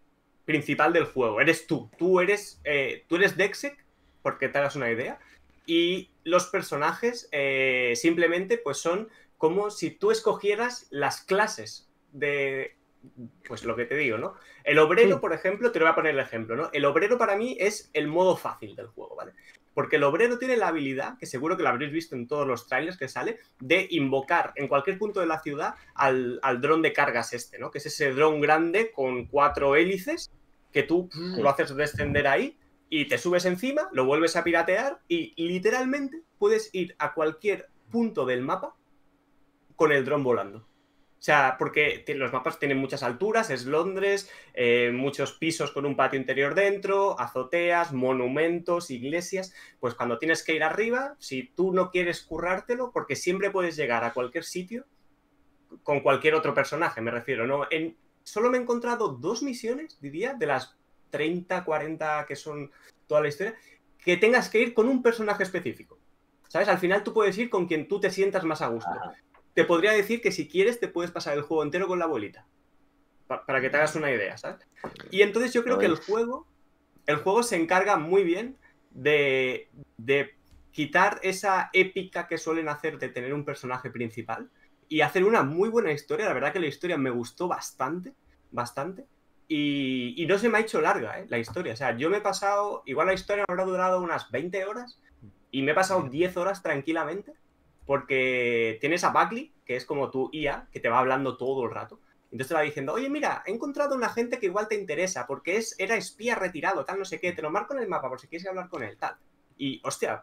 principal del juego. Eres tú. Tú eres, eh, tú eres DedSec, porque te hagas una idea. Y los personajes eh, simplemente pues son como si tú escogieras las clases de... Pues lo que te digo, ¿no? El obrero, sí. Por ejemplo, te lo voy a poner el ejemplo, ¿no? El obrero para mí es el modo fácil del juego, ¿vale? Porque el obrero tiene la habilidad, que seguro que lo habréis visto en todos los trailers que sale, de invocar en cualquier punto de la ciudad al, al dron de cargas este, ¿no? Que es ese dron grande con cuatro hélices que tú sí. lo haces descender ahí y te subes encima, lo vuelves a piratear y literalmente puedes ir a cualquier punto del mapa con el dron volando. O sea, porque los mapas tienen muchas alturas, es Londres, eh, muchos pisos con un patio interior dentro, azoteas, monumentos, iglesias... Pues cuando tienes que ir arriba, si tú no quieres currártelo, porque siempre puedes llegar a cualquier sitio con cualquier otro personaje, me refiero, ¿no? En, solo me he encontrado dos misiones, diría, de las treinta, cuarenta que son toda la historia, que tengas que ir con un personaje específico, ¿sabes? Al final tú puedes ir con quien tú te sientas más a gusto. Ajá. Te podría decir que si quieres te puedes pasar el juego entero con la abuelita. Pa para que te hagas una idea, ¿sabes? Y entonces yo creo que el juego, el juego se encarga muy bien de, de quitar esa épica que suelen hacer de tener un personaje principal y hacer una muy buena historia. La verdad que la historia me gustó bastante, bastante. Y, y no se me ha hecho larga, ¿eh? La historia. O sea, yo me he pasado... Igual la historia habrá durado unas veinte horas y me he pasado diez horas tranquilamente. Porque tienes a Buckley, que es como tu I A, que te va hablando todo el rato. Entonces te va diciendo, oye, mira, he encontrado una gente que igual te interesa, porque es, era espía retirado, tal, no sé qué, te lo marco en el mapa por si quieres hablar con él, tal. Y, hostia,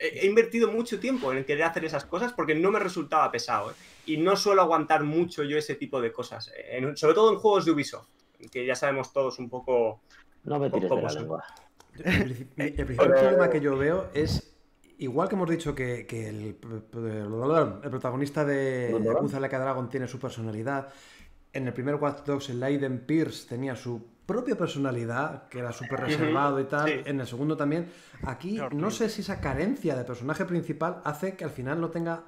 he invertido mucho tiempo en querer hacer esas cosas porque no me resultaba pesado, ¿eh? Y no suelo aguantar mucho yo ese tipo de cosas, en, sobre todo en juegos de Ubisoft, que ya sabemos todos un poco... No me tires de la lengua. El, el principal problema que yo veo es, igual que hemos dicho que, que el, el protagonista de Yakuza Like a Dragon tiene su personalidad, en el primer Watch Dogs el Aiden Pierce tenía su propia personalidad, que era súper reservado y tal, sí. En el segundo también. Aquí no sé si esa carencia de personaje principal hace que al final no tenga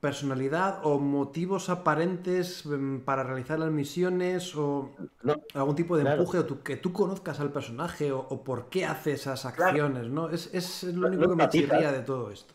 personalidad o motivos aparentes para realizar las misiones o no, algún tipo de claro. empuje o tú, que tú conozcas al personaje o, o por qué hace esas acciones, claro. ¿no? Es, es lo único no, no que empatizas. Me chirría de todo esto.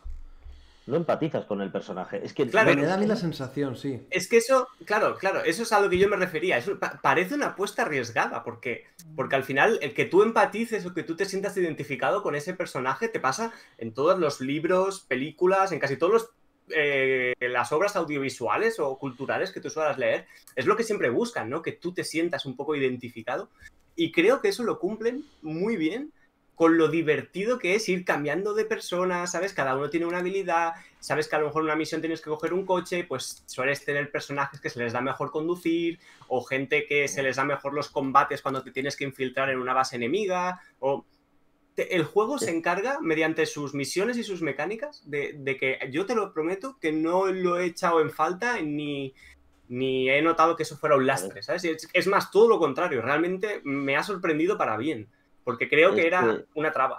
No empatizas con el personaje. Es que claro, me da a mí la sensación, sí. Es que eso, claro, claro, eso es a lo que yo me refería. Eso pa parece una apuesta arriesgada, porque, porque al final el que tú empatices o que tú te sientas identificado con ese personaje te pasa en todos los libros, películas, en casi todos los Eh, las obras audiovisuales o culturales que tú suelas leer, es lo que siempre buscan, ¿no? Que tú te sientas un poco identificado, y creo que eso lo cumplen muy bien con lo divertido que es ir cambiando de persona, ¿sabes? Cada uno tiene una habilidad, sabes que a lo mejor en una misión tienes que coger un coche, pues sueles tener personajes que se les da mejor conducir, o gente que se les da mejor los combates cuando te tienes que infiltrar en una base enemiga, o... El juego se encarga, mediante sus misiones y sus mecánicas, de, de que yo te lo prometo que no lo he echado en falta ni, ni he notado que eso fuera un lastre, ¿sabes? Es, es más, todo lo contrario. Realmente me ha sorprendido para bien, porque creo que era este... una traba.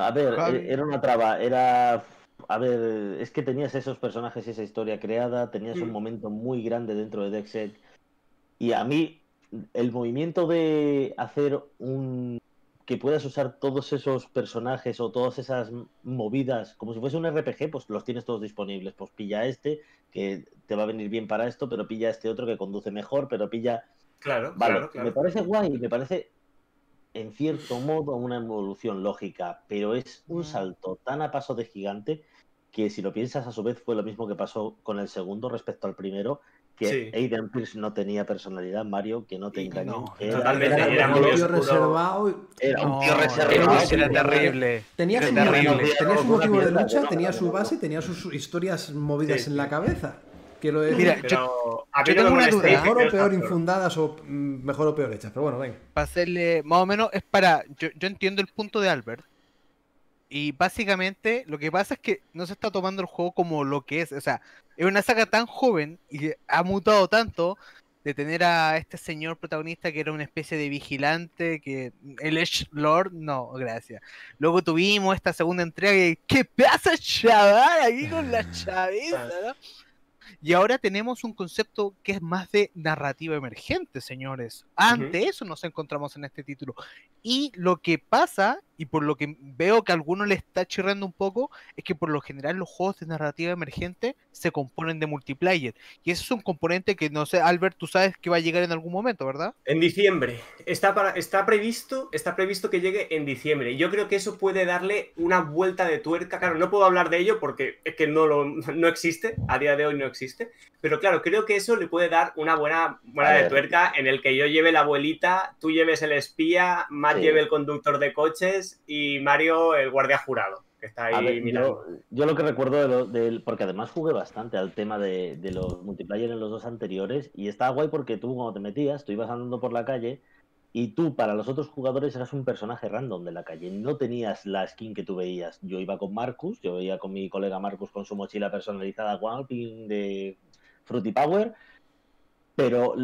A ver, era una traba, era... A ver, es que tenías esos personajes y esa historia creada, tenías mm. un momento muy grande dentro de DedSec, y a mí el movimiento de hacer un... que puedas usar todos esos personajes o todas esas movidas como si fuese un R P G, pues los tienes todos disponibles. Pues pilla este, que te va a venir bien para esto, pero pilla este otro que conduce mejor, pero pilla... Claro, vale, claro, claro. Me parece guay, me parece, en cierto modo, una evolución lógica, pero es un salto tan a paso de gigante que, si lo piensas, a su vez fue lo mismo que pasó con el segundo respecto al primero, que sí. Aiden Pierce no tenía personalidad, Mario, que no te engañó. No, era, totalmente, era, era un tío reservado. Era un tío reservado. No, era terrible. Tenía su motivo de lucha, tenía su base, tenía sus historias movidas sí. en la cabeza. Quiero decir, mira, yo, yo tengo una duda. Mejor o peor infundadas o mejor o peor hechas, pero bueno, venga. Para hacerle, más o menos, es para... Yo, yo entiendo el punto de Albert. Y básicamente lo que pasa es que no se está tomando el juego como lo que es. O sea, es una saga tan joven y ha mutado tanto de tener a este señor protagonista que era una especie de vigilante, que el Edge Lord, no, gracias. Luego tuvimos esta segunda entrega y ¿qué pasa, chaval? Aquí con la chaviza, ¿no? Y ahora tenemos un concepto que es más de narrativa emergente, señores. Ante eso nos encontramos en este título. Y lo que pasa, y por lo que veo que a alguno le está chirrando un poco, es que por lo general los juegos de narrativa emergente se componen de multiplayer. Y ese es un componente que, no sé, Albert, tú sabes que va a llegar en algún momento, ¿verdad? En diciembre. Está, para, está, previsto, está previsto que llegue en diciembre. Yo creo que eso puede darle una vuelta de tuerca. Claro, no puedo hablar de ello porque es que no, lo, no existe. A día de hoy no existe. Pero claro, creo que eso le puede dar una buena vuelta de tuerca en el que yo lleve la abuelita, tú lleves el espía, Matt sí. lleve el conductor de coches, y Mario, el guardia jurado, que está ahí ver, mirando. Yo, yo lo que recuerdo de, lo, de porque además jugué bastante al tema de, de los multiplayer en los dos anteriores, y estaba guay porque tú, cuando te metías, tú ibas andando por la calle y tú, para los otros jugadores, eras un personaje random de la calle. No tenías la skin que tú veías. Yo iba con Marcus, yo iba con mi colega Marcus con su mochila personalizada Walping de Fruity Power. Pero,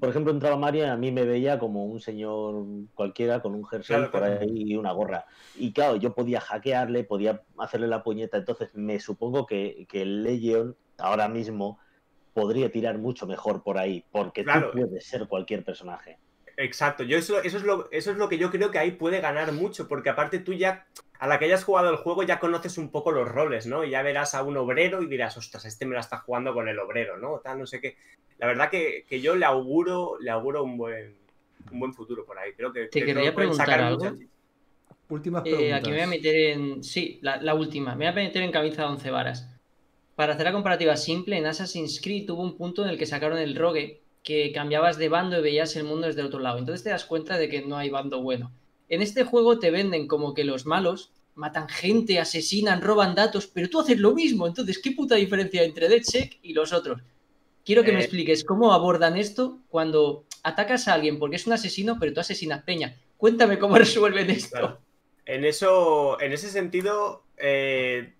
por ejemplo, entraba Mario y a mí me veía como un señor cualquiera con un jersey claro, por ahí claro. y una gorra. Y claro, yo podía hackearle, podía hacerle la puñeta. Entonces me supongo que, que el Legion ahora mismo podría tirar mucho mejor por ahí, porque claro. tú puedes ser cualquier personaje. Exacto, yo eso, eso, es lo, eso es lo que yo creo que ahí puede ganar mucho, porque aparte tú ya, a la que hayas jugado el juego, ya conoces un poco los roles, ¿no? Y ya verás a un obrero y dirás, ostras, este me la está jugando con el obrero, ¿no? Tal, no sé qué. La verdad que, que yo le auguro, le auguro un buen un buen futuro por ahí. Creo que te quería preguntar algo. Últimas preguntas. Eh, aquí me voy a meter en... Sí, la, la última. Me voy a meter en cabeza de once varas. Para hacer la comparativa simple, en Assassin's Creed hubo un punto en el que sacaron el Rogue, que cambiabas de bando y veías el mundo desde el otro lado. Entonces te das cuenta de que no hay bando bueno. En este juego te venden como que los malos matan gente, asesinan, roban datos, pero tú haces lo mismo. Entonces, ¿qué puta diferencia entre DedSec y los otros? Quiero que eh... me expliques cómo abordan esto cuando atacas a alguien porque es un asesino, pero tú asesinas peña. Cuéntame cómo resuelven esto. Claro. En eso, en ese sentido, eh,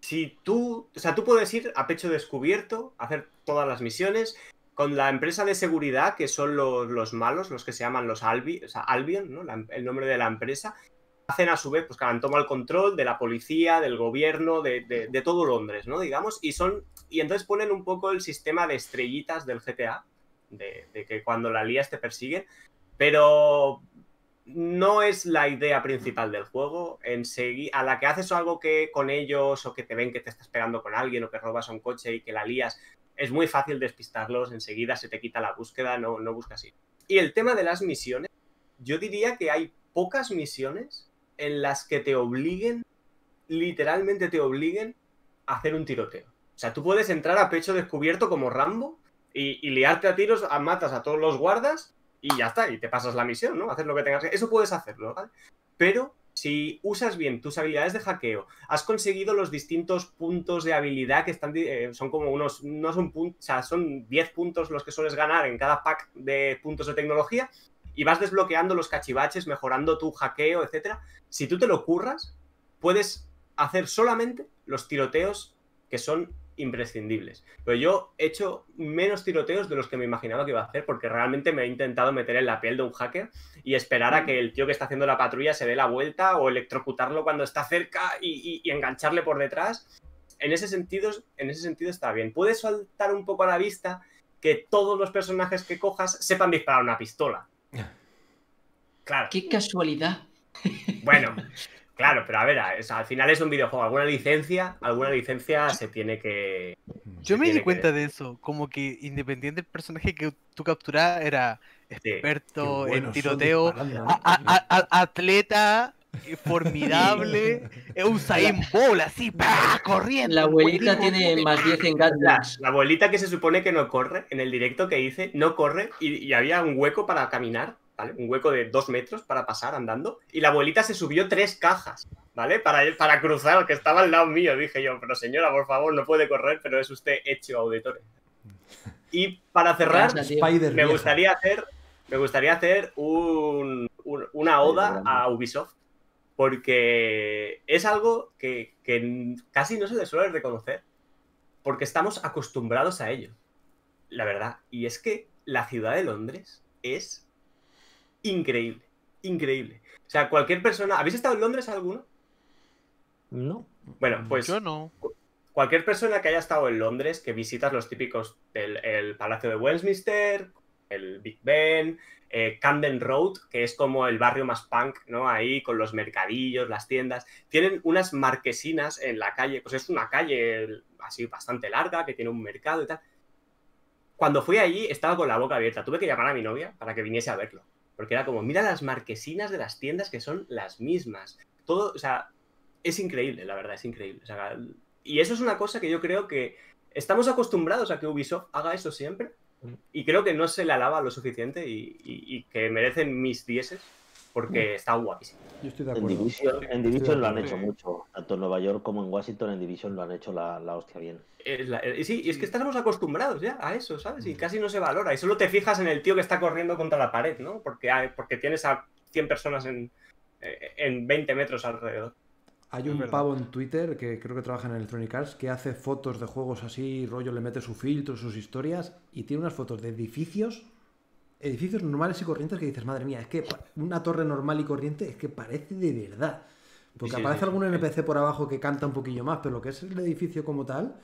si tú, o sea, tú puedes ir a pecho descubierto, hacer todas las misiones con la empresa de seguridad, que son los, los malos, los que se llaman los Albi, o sea, Albion, ¿no? La, el nombre de la empresa. Hacen a su vez, pues que han tomado el control de la policía, del gobierno, de, de, de todo Londres, ¿no? Digamos, y son, y entonces ponen un poco el sistema de estrellitas del G T A, de, de que cuando la lías te persiguen, pero no es la idea principal del juego. En segui- a la que haces algo que con ellos, o que te ven que te estás pegando con alguien, o que robas un coche y que la lías, es muy fácil despistarlos, enseguida se te quita la búsqueda, no, no buscas ir. Y el tema de las misiones, yo diría que hay pocas misiones en las que te obliguen, literalmente te obliguen a hacer un tiroteo. O sea, tú puedes entrar a pecho descubierto como Rambo y, y liarte a tiros, a, matas a todos los guardas y ya está, y te pasas la misión, ¿no? Hacer lo que tengas que hacer. Eso puedes hacerlo, ¿vale? Pero si usas bien tus habilidades de hackeo, has conseguido los distintos puntos de habilidad que están, eh, son como unos, no son puntos, o sea, son diez puntos los que sueles ganar en cada pack de puntos de tecnología, y vas desbloqueando los cachivaches, mejorando tu hackeo, etcétera. Si tú te lo curras, puedes hacer solamente los tiroteos que son imprescindibles. Pero yo he hecho menos tiroteos de los que me imaginaba que iba a hacer, porque realmente me he intentado meter en la piel de un hacker y esperar a que el tío que está haciendo la patrulla se dé la vuelta, o electrocutarlo cuando está cerca y, y, y engancharle por detrás. En ese sentido, en ese sentido está bien. Puedes saltar un poco a la vista que todos los personajes que cojas sepan disparar una pistola. Claro. ¡Qué casualidad! Bueno, claro, pero a ver, o sea, al final es un videojuego. Alguna licencia, alguna licencia se tiene que... Yo me di cuenta de eso, como que independiente del personaje que tú capturabas, era experto en tiroteo, atleta, formidable, Usain Bolt, así, ¡pah!, corriendo. La abuelita tiene más diez en gadgets. La abuelita que se supone que no corre, en el directo que hice, no corre, y, y había un hueco para caminar. ¿Vale? Un hueco de dos metros para pasar andando, y la abuelita se subió tres cajas, ¿vale? Para, para cruzar, que estaba al lado mío. Dije yo, pero señora, por favor, no puede correr, pero es usted hecho auditore. Y para cerrar, me gustaría hacer, me gustaría hacer un, un, una oda a Ubisoft, porque es algo que, que casi no se le suele reconocer, porque estamos acostumbrados a ello, la verdad. Y es que la ciudad de Londres es... increíble, increíble. O sea, cualquier persona... ¿Habéis estado en Londres alguno? No. Bueno, pues... Yo no. Cualquier persona que haya estado en Londres, que visitas los típicos... El, el Palacio de Westminster, el Big Ben, eh, Camden Road, que es como el barrio más punk, ¿no? Ahí, con los mercadillos, las tiendas. Tienen unas marquesinas en la calle. Pues es una calle así bastante larga, que tiene un mercado y tal. Cuando fui allí, estaba con la boca abierta. Tuve que llamar a mi novia para que viniese a verlo. Porque era como, mira las marquesinas de las tiendas que son las mismas. Todo, o sea, es increíble, la verdad, es increíble. O sea, y eso es una cosa que yo creo que estamos acostumbrados a que Ubisoft haga eso siempre. Y creo que no se le alaba lo suficiente y, y, y que merecen mis dieces, porque está guapísimo. Yo estoy de acuerdo. En Division, en Division lo han hecho mucho. Tanto en Nueva York como en Washington, en Division lo han hecho la, la hostia bien. Es la, es, sí, y es que estamos acostumbrados ya a eso, ¿sabes? Y casi no se valora. Y solo te fijas en el tío que está corriendo contra la pared, ¿no? Porque, hay, porque tienes a cien personas en, en veinte metros alrededor. Hay un pavo en Twitter que creo que trabaja en Electronic Arts que hace fotos de juegos así, rollo, le mete su filtro, sus historias, y tiene unas fotos de edificios... edificios normales y corrientes que dices, madre mía, es que una torre normal y corriente es que parece de verdad. Porque sí, aparece sí, algún N P C por abajo que canta un poquillo más, pero lo que es el edificio como tal...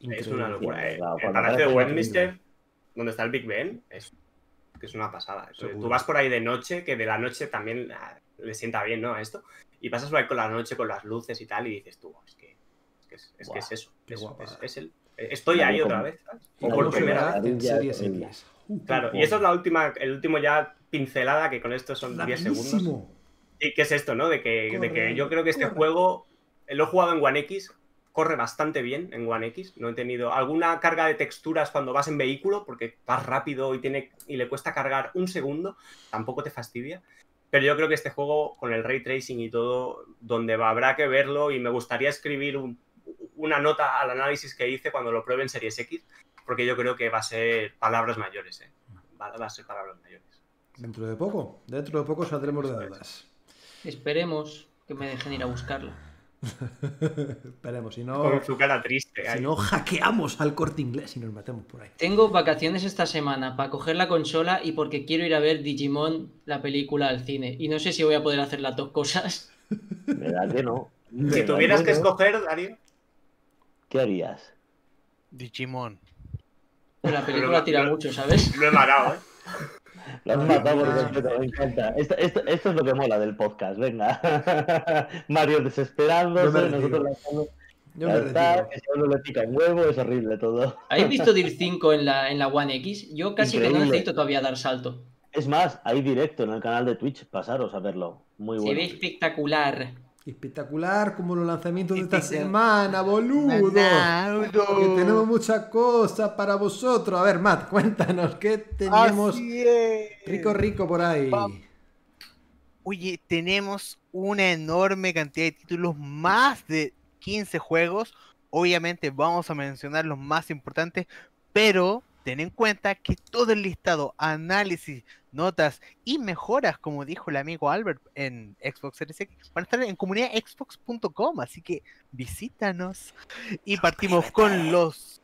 Increíble. Es una locura. El, el Palacio de Westminster, donde está el Big Ben, es, es una pasada. Seguro. Tú vas por ahí de noche, que de la noche también le sienta bien, ¿no?, a esto, y pasas por ahí con la noche, con las luces y tal, y dices tú, es que es, que es, es, wow, que es eso. Es, es, es el, estoy ahí otra vez, ¿sabes? O por primera vez. Series X. Claro, y eso es la última, el último ya pincelada, que con esto son diez segundos. ¿Y qué es esto, no? De que, corre, de que yo creo que este corre. juego, lo he jugado en One X, corre bastante bien en One X. No he tenido alguna carga de texturas cuando vas en vehículo, porque vas rápido y, tiene, y le cuesta cargar un segundo, tampoco te fastidia. pero yo creo que este juego, con el ray tracing y todo, donde habrá que verlo, y me gustaría escribir un, una nota al análisis que hice cuando lo prueben Series X, porque yo creo que va a ser palabras mayores, ¿eh? Va, va a ser palabras mayores. Dentro de poco, dentro de poco saldremos de dudas. Esperemos que me dejen ir a buscarlo. Esperemos, si no... Con su cara triste. Si ahí. No, hackeamos al Corte Inglés y nos matemos por ahí. Tengo vacaciones esta semana para coger la consola y porque quiero ir a ver Digimon, la película, al cine. Y no sé si voy a poder hacer las dos cosas. ¿Verdad que no? Si tuvieras que escoger, Darío, ¿qué harías? Digimon. La película tira mucho, ¿sabes? Lo he marado, ¿eh? Lo has matado por completo, me encanta. Esto, esto, esto es lo que mola del podcast, venga. Mario desesperándose, no nosotros la estamos... Yo me retiro. Que solo le pica un huevo, es horrible todo. ¿Habéis visto Dirt cinco en la, en la One X? Yo casi Increíble. que no necesito todavía dar salto. Es más, hay directo en el canal de Twitch, pasaros a verlo. Muy bueno. Se ve espectacular. Espectacular como los lanzamientos de esta semana, boludo. Que tenemos muchas cosas para vosotros. A ver, Matt, cuéntanos qué tenemos rico rico por ahí. Oye, tenemos una enorme cantidad de títulos, más de quince juegos. Obviamente vamos a mencionar los más importantes, pero ten en cuenta que todo el listado, análisis, notas y mejoras, como dijo el amigo Albert en Xbox Series X, van a estar en comunidad xbox punto com, así que visítanos. Y partimos Suscríbete. con los...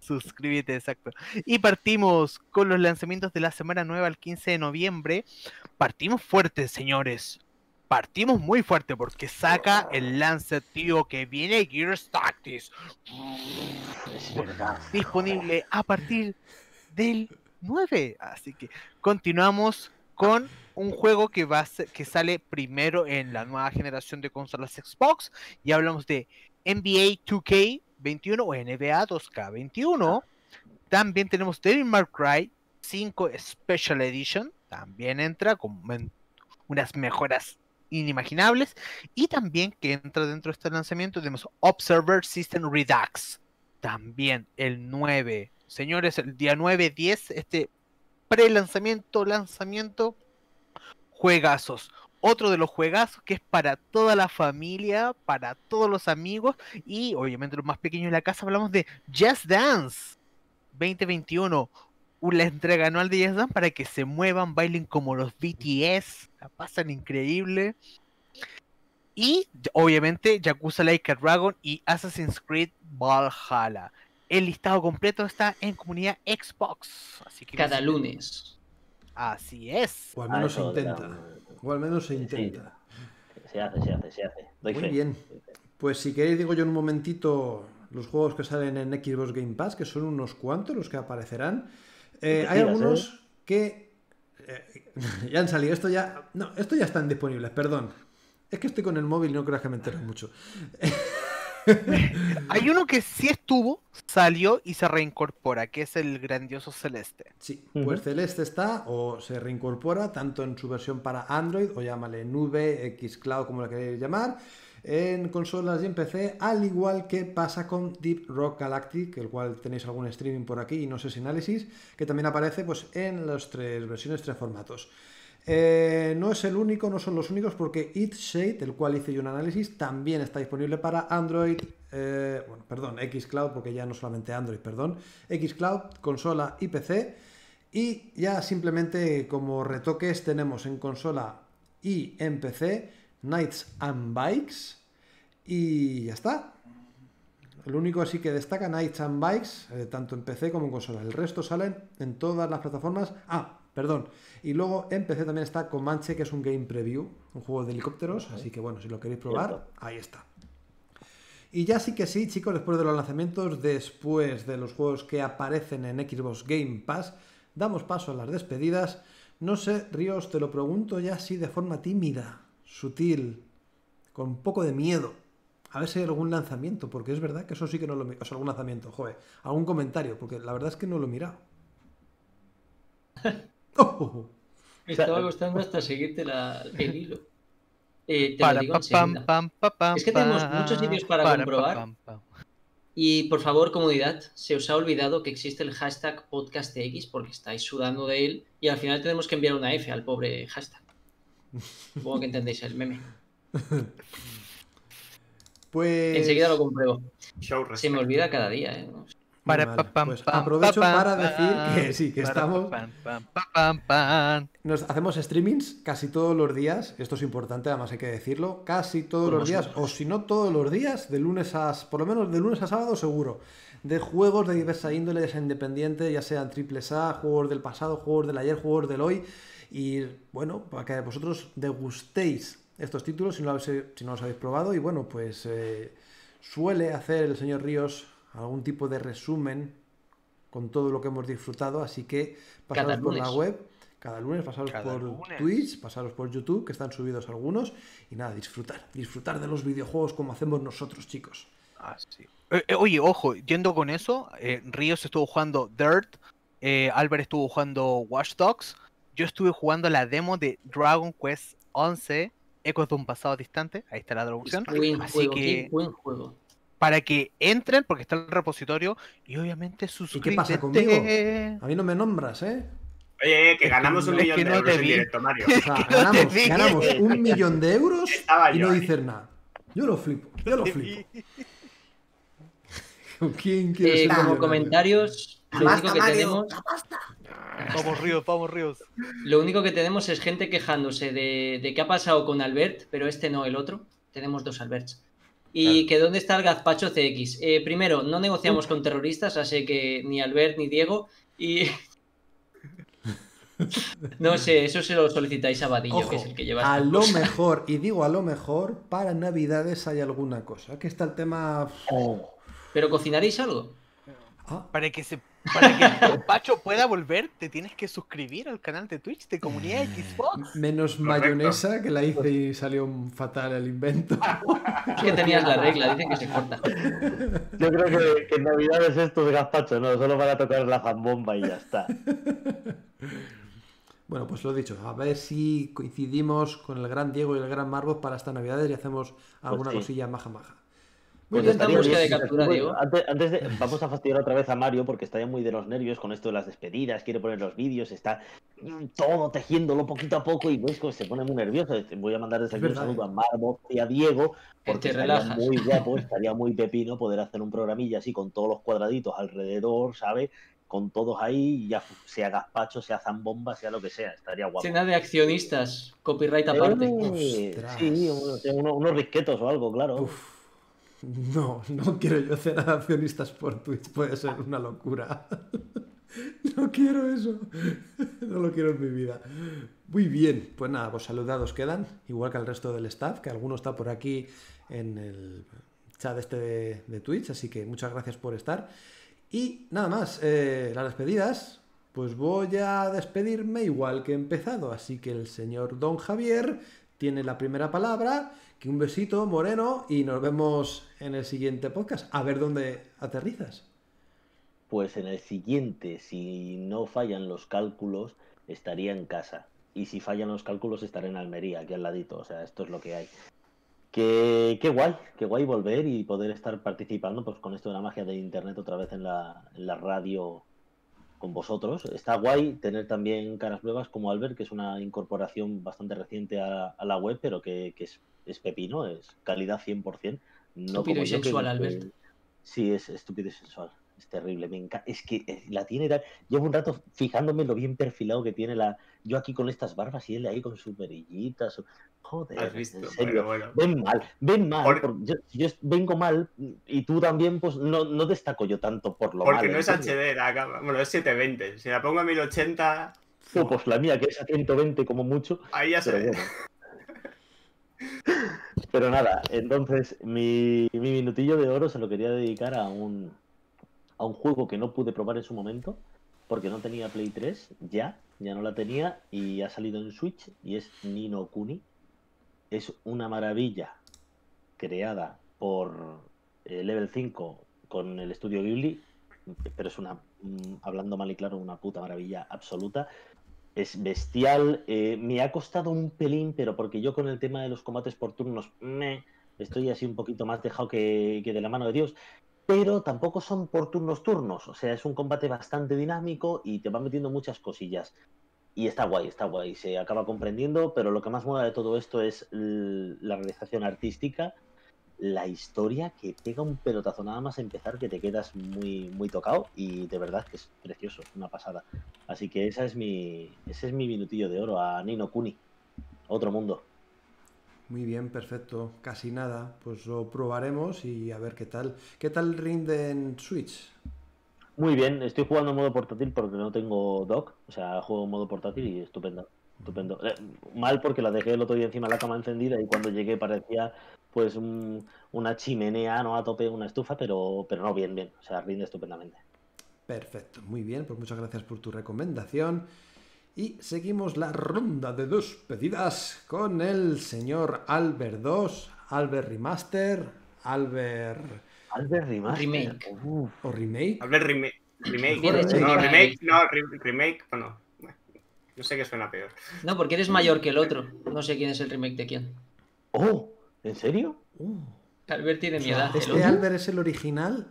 Suscríbete, exacto. Y partimos con los lanzamientos de la semana nueva, el quince de noviembre. Partimos fuertes, señores. Partimos muy fuerte porque saca el lance, tío, que viene Gears Tactics. Disponible a partir del nueve. Así que continuamos con un juego que, va a ser, que sale primero en la nueva generación de consolas Xbox. Y hablamos de N B A dos K veintiuno o N B A dos K veintiuno. También tenemos Devil May Cry cinco Special Edition. También entra con unas mejoras inimaginables. Y también que entra dentro de este lanzamiento tenemos Observer System Redux. También el nueve. Señores, el día nueve diez, este pre-lanzamiento, lanzamiento, juegazos. Otro de los juegazos que es para toda la familia, para todos los amigos y obviamente los más pequeños de la casa. Hablamos de Just Dance veinte veintiuno, la entrega anual de Just Dance para que se muevan, bailen como los B T S, la pasan increíble. Y obviamente Yakuza Like a Dragon y Assassin's Creed Valhalla. El listado completo está en comunidad Xbox. Así que cada lunes. Así es. O al menos se intenta. O al menos se intenta. Sí. Se hace, se hace, se hace. Doy Muy fe. bien. Pues si queréis digo yo en un momentito los juegos que salen en Xbox Game Pass, que son unos cuantos los que aparecerán. Eh, hay algunos eh? que eh, ya han salido. Esto ya... No, esto ya están disponibles, perdón. Es que estoy con el móvil y no creas que me entero mucho. Hay uno que sí estuvo, salió y se reincorpora, que es el grandioso Celeste. Sí, pues uh-huh. Celeste está o se reincorpora tanto en su versión para Android o llámale nube, xCloud, como la queréis llamar, en consolas y en P C, al igual que pasa con Deep Rock Galactic, el cual tenéis algún streaming por aquí y no sé si análisis, que también aparece pues en las tres versiones, tres formatos. Eh, no es el único, no son los únicos, porque It Shade, el cual hice yo un análisis, también está disponible para Android, eh, bueno, perdón, xCloud, porque ya no solamente Android, perdón, xCloud, consola y P C. Y ya simplemente como retoques tenemos en consola y en P C Knights and Bikes y ya está. El único así que destaca Knights and Bikes, eh, tanto en P C como en consola. El resto salen en todas las plataformas. Ah, perdón. Y luego en P C también está Comanche, que es un game preview, un juego de helicópteros, así que bueno, si lo queréis probar, ahí está. Y ya sí que sí, chicos, después de los lanzamientos, después de los juegos que aparecen en Xbox Game Pass, damos paso a las despedidas. No sé, Ríos, te lo pregunto ya así de forma tímida, sutil, con un poco de miedo. A ver si hay algún lanzamiento, porque es verdad que eso sí que no lo... O sea, algún lanzamiento, joder, algún comentario, porque la verdad es que no lo he mirado. Oh. Me estaba costando hasta seguirte la, el hilo. Eh, te para, lo digo enseguida. Pam, pam, pam, es que tenemos muchos sitios para, para comprobar. Pam, pam, pam. Y por favor, comodidad, se os ha olvidado que existe el hashtag PodcastX porque estáis sudando de él y al final tenemos que enviar una F al pobre hashtag. Supongo que entendéis el meme. Pues... enseguida lo compruebo. Se me olvida cada día, ¿eh? No sé. Vale, pues aprovecho para decir que sí, que estamos... Nos hacemos streamings casi todos los días, esto es importante, además hay que decirlo, casi todos los días, o si no todos los días, de lunes a... por lo menos de lunes a sábado seguro, de juegos de diversa índole, ya sea independiente, ya sean triple A, juegos del pasado, juegos del ayer, juegos del hoy, y bueno, para que vosotros degustéis estos títulos si no, si no los habéis probado, y bueno, pues eh, suele hacer el señor Ríos algún tipo de resumen con todo lo que hemos disfrutado, así que pasaros por la web, cada lunes, pasaros por Twitch, pasaros por YouTube, que están subidos algunos, y nada, disfrutar, disfrutar de los videojuegos como hacemos nosotros, chicos. Ah, sí. eh, eh, oye, ojo, yendo con eso, eh, Ríos estuvo jugando Dirt, eh, Albert estuvo jugando Watch Dogs, yo estuve jugando la demo de Dragon Quest once, Ecos de un pasado distante, ahí está la traducción, es así juego, que... buen juego. Para que entren, porque está el repositorio, y obviamente suscríbete. ¿Y qué pasa conmigo? A mí no me nombras, ¿eh? Oye, que ganamos un millón de euros en directo, Mario. O sea, ganamos, ganamos un millón de euros y no dicen nada. Yo lo flipo, yo lo flipo. ¿Quién quiere ser como comentarios, lo único que tenemos... Vamos Ríos, vamos Ríos. Lo único que tenemos es gente quejándose de, de qué ha pasado con Albert, pero este no, el otro. Tenemos dos Alberts. Y claro, que dónde está el gazpacho C X. Eh, primero, no negociamos con terroristas, así que ni Albert ni Diego. Y no sé, eso se lo solicitáis a Vadillo, ojo, que es el que lleva. A lo cosa. mejor, y digo a lo mejor, para Navidades hay alguna cosa. Aquí está el tema. Oh. ¿Pero cocinaréis algo? ¿Ah? Para que se... para que el gazpacho pueda volver, te tienes que suscribir al canal de Twitch de Comunidad Xbox. Menos mayonesa, que la hice y salió fatal el invento. Es que tenías la regla, dicen que se corta. Yo creo que, que en Navidad es esto de gazpacho, no, solo van a tocar la zambomba y ya está. Bueno, pues lo dicho, a ver si coincidimos con el gran Diego y el gran Marbot para esta Navidad y hacemos alguna pues sí. cosilla maja maja. Pues estaría bien, de captura, Diego. Antes, antes de, vamos a fastidiar otra vez a Mario porque está ya muy de los nervios con esto de las despedidas, quiere poner los vídeos, está todo tejiéndolo poquito a poco y ves que se pone muy nervioso. Voy a mandar desde aquí un saludo a Marbo y a Diego porque estaría muy guapo, estaría muy pepino poder hacer un programilla así con todos los cuadraditos alrededor, ¿sabes? Con todos ahí, ya sea gazpacho, sea zambomba, sea lo que sea, estaría guapo. Cena de accionistas, copyright aparte. Eh, sí, unos, unos risquetos o algo, claro. Uf. No, no quiero yo hacer accionistas por Twitch, puede ser una locura. No quiero eso, no lo quiero en mi vida. Muy bien, pues nada, pues saludados quedan, igual que al resto del staff, que alguno está por aquí en el chat este de, de Twitch, así que muchas gracias por estar. Y nada más, eh, las despedidas, pues voy a despedirme igual que he empezado, así que el señor Don Javier tiene la primera palabra. Un besito, Moreno, y nos vemos en el siguiente podcast. A ver dónde aterrizas. Pues en el siguiente, si no fallan los cálculos, estaría en casa. Y si fallan los cálculos, estaré en Almería, aquí al ladito. O sea, esto es lo que hay. Qué, qué guay, qué guay volver y poder estar participando pues con esto de la magia de internet otra vez en la, en la radio con vosotros. Está guay tener también caras nuevas como Albert, que es una incorporación bastante reciente a, a la web, pero que, que es... es pepino, es calidad cien por cien. No estúpido como y yo, sensual, que... Albert. Sí, es estúpido y sensual. Es terrible. Me encanta. Es que la tiene tal... Llevo un rato fijándome lo bien perfilado que tiene la... Yo aquí con estas barbas y él ahí con sus perillitas. Su... Joder, ¿has visto? En serio. Bueno, bueno. Ven mal, ven mal. Por... Por... Yo, yo vengo mal y tú también, pues no, no destaco yo tanto por lo Porque mal. Porque no es H D, la cámara. Bueno, es setecientos veinte. Si la pongo a mil ochenta... No, pues la mía, que es a ciento veinte como mucho. Ahí ya se ve. Bueno. Pero nada, entonces mi, mi minutillo de oro se lo quería dedicar a un, a un juego que no pude probar en su momento porque no tenía Play tres, ya, ya no la tenía y ha salido en Switch y es Ni no Kuni. Es una maravilla creada por eh, Level cinco con el estudio Ghibli, pero es una, hablando mal y claro, una puta maravilla absoluta. Es bestial, eh, me ha costado un pelín, pero porque yo con el tema de los combates por turnos me estoy así un poquito más dejado que, que de la mano de Dios, pero tampoco son por turnos turnos, o sea, es un combate bastante dinámico y te va metiendo muchas cosillas. Y está guay, está guay, se acaba comprendiendo, pero lo que más mola de todo esto es la realización artística, la historia, que pega un pelotazo nada más a empezar, que te quedas muy muy tocado, y de verdad que es precioso, una pasada. Así que esa es mi, ese es mi minutillo de oro a Ni no Kuni, otro mundo. Muy bien, perfecto, casi nada, pues lo probaremos y a ver qué tal. ¿Qué tal rinde en Switch? Muy bien, estoy jugando en modo portátil porque no tengo dock, o sea, juego en modo portátil y estupendo, estupendo. Eh, mal porque la dejé el otro día encima de la cama encendida y cuando llegué parecía pues un, una chimenea, no a tope, una estufa, pero, pero no, bien, bien, o sea, rinde estupendamente. Perfecto, muy bien, pues muchas gracias por tu recomendación. Y seguimos la ronda de dos pedidas con el señor Albert dos, Albert Remaster, Albert... Albert Remaster. Remake. Uf. O Remake. Albert Rem Remake. Remake. No, Remake, no, re Remake, o no. Yo sé que suena peor. No, porque eres mayor que el otro. No sé quién es el remake de quién. Oh, ¿en serio? Uh. Albert tiene mi edad. Este Albert es el original.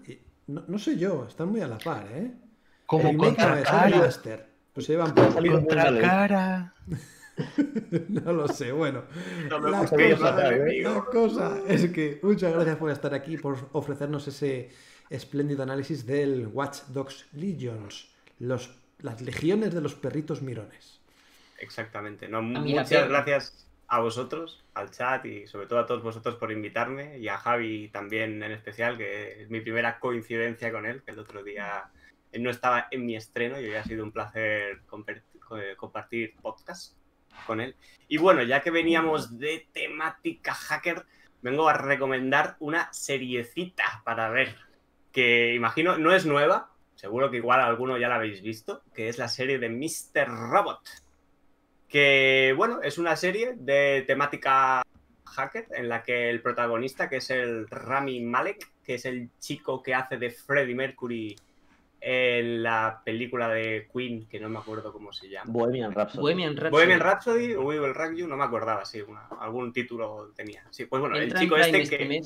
No, no sé yo, están muy a la par, ¿eh? Como el remake contra cara. El remaster. Pues se llevan por contra cara. No lo sé, bueno, no la, cosa, pasar, ¿eh? la cosa es que muchas gracias por estar aquí, por ofrecernos ese espléndido análisis del Watch Dogs Legions, los, las legiones de los perritos mirones. Exactamente, no, muchas tierra. gracias a vosotros, al chat y sobre todo a todos vosotros por invitarme y a Javi también en especial, que es mi primera coincidencia con él, que el otro día él no estaba en mi estreno y hoy ha sido un placer compartir podcast con él. Y bueno, ya que veníamos de temática hacker, vengo a recomendar una seriecita para ver, que imagino no es nueva, seguro que igual alguno ya la habéis visto, que es la serie de mister Robot, que bueno, es una serie de temática hacker en la que el protagonista, que es el Rami Malek, que es el chico que hace de Freddie Mercury en la película de Queen, que no me acuerdo cómo se llama. Bohemian Rhapsody. Bohemian Rhapsody, Bohemian Rhapsody o We Will Rock You, no me acordaba, sí, una, algún título tenía. Sí, pues bueno, el chico este que...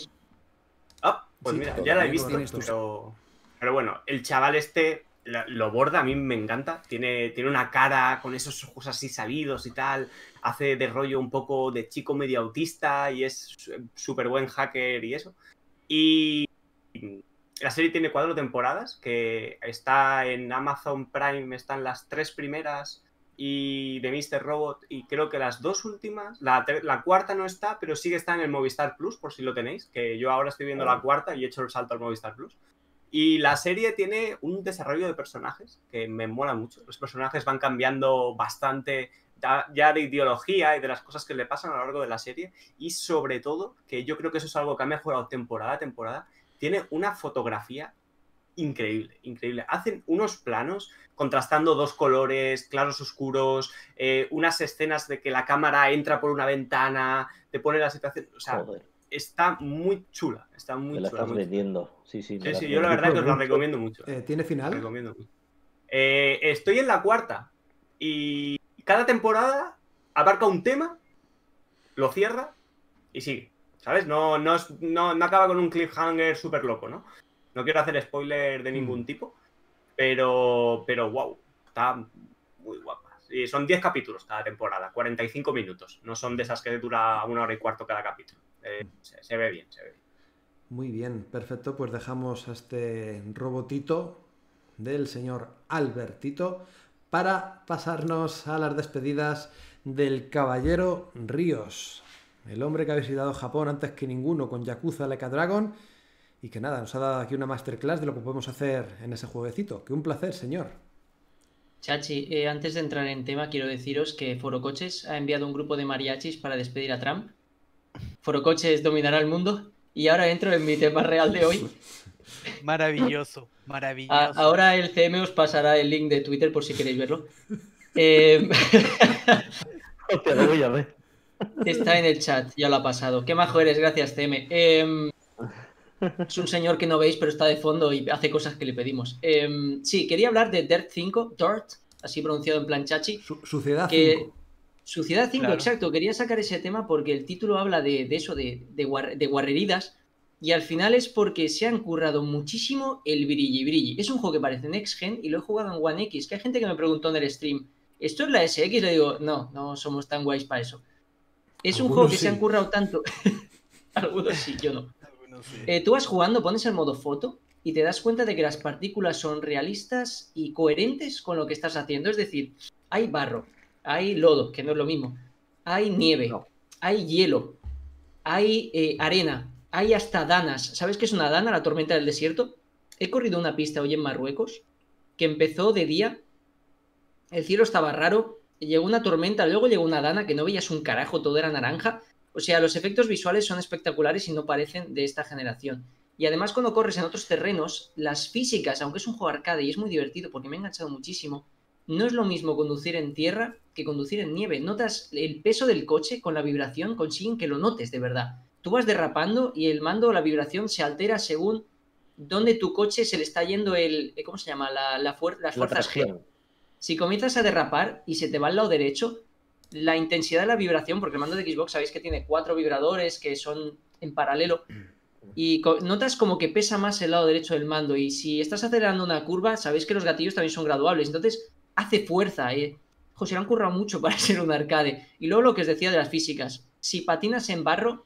Oh, pues sí, mira, ya la he visto, pero... pero bueno, el chaval este, lo borda, a mí me encanta, tiene, tiene una cara con esos ojos así salidos y tal, hace de rollo un poco de chico medio autista y es súper buen hacker y eso. Y... la serie tiene cuatro temporadas, que está en Amazon Prime, están las tres primeras y de mister Robot, y creo que las dos últimas, la, la cuarta no está, pero sí que está en el Movistar Plus, por si lo tenéis, que yo ahora estoy viendo oh. la cuarta y he hecho el salto al Movistar Plus. Y la serie tiene un desarrollo de personajes que me mola mucho. Los personajes van cambiando bastante ya de ideología y de las cosas que le pasan a lo largo de la serie, y sobre todo, que yo creo que eso es algo que ha mejorado temporada a temporada, tiene una fotografía increíble, increíble. Hacen unos planos contrastando dos colores, claros oscuros, eh, unas escenas de que la cámara entra por una ventana, te pone la situación... O sea, Joder. está muy chula, está muy chula. Te la estás vendiendo. Sí, sí, sí, sí, yo la verdad que os la recomiendo mucho. Eh, ¿Tiene final? Os recomiendo mucho. Eh, estoy en la cuarta y cada temporada abarca un tema, lo cierra y sigue. ¿Sabes? No, no, no, no acaba con un cliffhanger súper loco, ¿no? No quiero hacer spoiler de ningún tipo, pero, pero wow, está muy guapa. Y son diez capítulos cada temporada, cuarenta y cinco minutos. No son de esas que dura una hora y cuarto cada capítulo. Eh, se, se ve bien, se ve bien. Muy bien, perfecto. Pues dejamos a este robotito del señor Albertito para pasarnos a las despedidas del Caballero Ríos. El hombre que ha visitado Japón antes que ninguno con Yakuza Like a Dragon y que nada, nos ha dado aquí una masterclass de lo que podemos hacer en ese jueguecito. Que un placer, señor. Chachi, eh, antes de entrar en tema quiero deciros que Foro Coches ha enviado un grupo de mariachis para despedir a Trump. Foro Coches dominará el mundo y ahora entro en mi tema real de hoy. Maravilloso, maravilloso. A ahora el C M os pasará el link de Twitter por si queréis verlo. Eh... Te lo voy a ver. Está en el chat, ya lo ha pasado. Qué majo eres, gracias T M. Eh, es un señor que no veis, pero está de fondo y hace cosas que le pedimos. Eh, sí, quería hablar de Dirt cinco, Dirt, así pronunciado en plan chachi. Su Suciedad que... cinco. Suciedad cinco, claro. Exacto. Quería sacar ese tema porque el título habla de, de eso, de, de, guar de guarreridas. Y al final es porque se han currado muchísimo el brilli brilli. Es un juego que parece Next Gen y lo he jugado en One X. Que hay gente que me preguntó en el stream, esto es la ese equis, le digo, no, no somos tan guays para eso. Es un juego que sí se han currado tanto. Algunos sí, yo no. Sí. Eh, tú vas jugando, pones el modo foto y te das cuenta de que las partículas son realistas y coherentes con lo que estás haciendo. Es decir, hay barro, hay lodo, que no es lo mismo, hay nieve, no. hay hielo, hay eh, arena, hay hasta danas. ¿Sabes qué es una dana, la tormenta del desierto? He corrido una pista hoy en Marruecos que empezó de día, el cielo estaba raro, llegó una tormenta, luego llegó una dana que no veías un carajo, todo era naranja. O sea, los efectos visuales son espectaculares y no parecen de esta generación. Y además cuando corres en otros terrenos, las físicas, aunque es un juego arcade y es muy divertido porque me he enganchado muchísimo, no es lo mismo conducir en tierra que conducir en nieve. Notas el peso del coche con la vibración, consiguen que lo notes de verdad. Tú vas derrapando y el mando, la vibración se altera según dónde tu coche se le está yendo el... ¿Cómo se llama? La, la fuer las fuerzas G. Si comienzas a derrapar y se te va al lado derecho... La intensidad de la vibración, porque el mando de Xbox sabéis que tiene cuatro vibradores que son en paralelo y notas como que pesa más el lado derecho del mando, y si estás acelerando una curva sabéis que los gatillos también son graduables, entonces hace fuerza. eh. José, lo han currado mucho para ser un arcade. Y luego lo que os decía de las físicas, si patinas en barro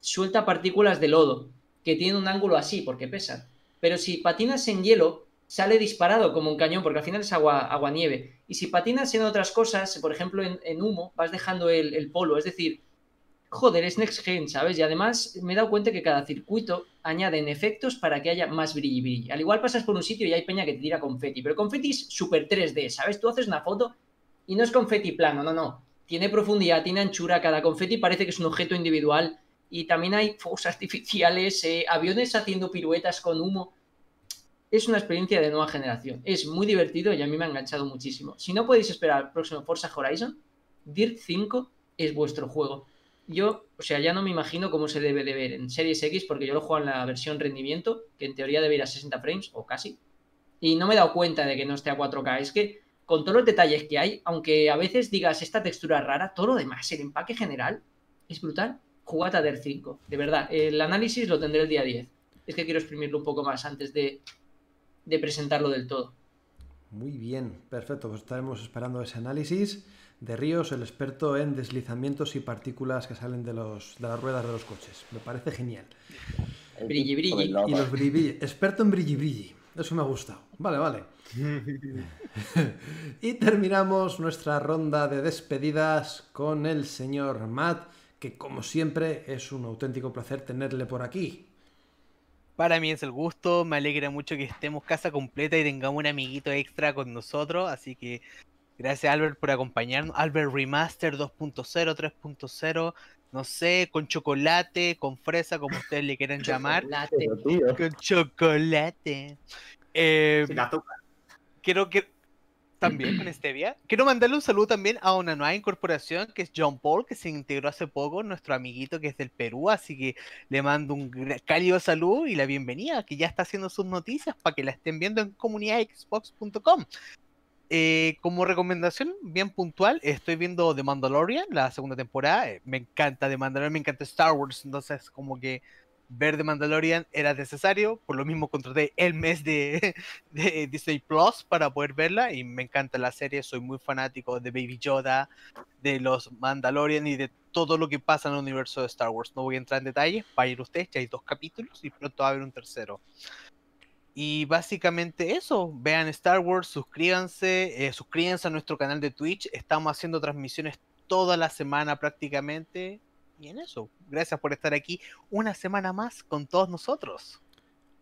suelta partículas de lodo que tienen un ángulo así porque pesan, pero si patinas en hielo sale disparado como un cañón, porque al final es agua, agua nieve. Y si patinas en otras cosas, por ejemplo en, en humo, vas dejando el, el polo. Es decir, joder, es next gen, ¿sabes? Y además me he dado cuenta que cada circuito añaden efectos para que haya más brilli brilli. Al igual pasas por un sitio y hay peña que te tira confeti, pero confeti es super tres D, ¿sabes? Tú haces una foto y no es confeti plano, no, no. Tiene profundidad, tiene anchura, cada confeti parece que es un objeto individual. Y también hay fuegos artificiales, eh, aviones haciendo piruetas con humo. Es una experiencia de nueva generación. Es muy divertido y a mí me ha enganchado muchísimo. Si no podéis esperar al próximo Forza Horizon, Dirt cinco es vuestro juego. Yo, o sea, ya no me imagino cómo se debe de ver en Series X, porque yo lo juego en la versión rendimiento, que en teoría debe ir a sesenta frames, o casi. Y no me he dado cuenta de que no esté a cuatro K. Es que, con todos los detalles que hay, aunque a veces digas esta textura rara, todo lo demás, el empaque general, es brutal. Jugad a Dirt cinco. De verdad, el análisis lo tendré el día diez. Es que quiero exprimirlo un poco más antes de... de presentarlo del todo. Muy bien, perfecto, pues estaremos esperando ese análisis de Ríos, el experto en deslizamientos y partículas que salen de, los, de las ruedas de los coches. Me parece genial. El brilli brilli. Y los brilli brilli. Experto en brilli brilli. Eso me ha gustado. Vale, vale. Y terminamos nuestra ronda de despedidas con el señor Matt, que como siempre es un auténtico placer tenerle por aquí. Para mí es el gusto, me alegra mucho que estemos casa completa y tengamos un amiguito extra con nosotros, así que gracias Albert por acompañarnos. Albert Remaster dos punto cero, tres punto cero, no sé, con chocolate, con fresa, como ustedes le quieran llamar. Chocolate, con chocolate. Eh, Sin azúcar. Quiero que... También con Stevia. Quiero mandarle un saludo también a una nueva incorporación que es John Paul, que se integró hace poco, nuestro amiguito que es del Perú, así que le mando un cálido saludo y la bienvenida, que ya está haciendo sus noticias para que la estén viendo en comunidad xbox punto com. Eh, como recomendación bien puntual, estoy viendo The Mandalorian, la segunda temporada. Me encanta The Mandalorian, me encanta Star Wars, entonces como que ver The Mandalorian era necesario, por lo mismo contraté el mes de, de Disney Plus para poder verla y me encanta la serie, soy muy fanático de Baby Yoda, de los Mandalorian y de todo lo que pasa en el universo de Star Wars. No voy a entrar en detalles, vayan ustedes, ya hay dos capítulos y pronto va a haber un tercero. Y básicamente eso, vean Star Wars, suscríbanse, eh, suscríbanse a nuestro canal de Twitch, estamos haciendo transmisiones toda la semana prácticamente. Y en eso, gracias por estar aquí una semana más con todos nosotros.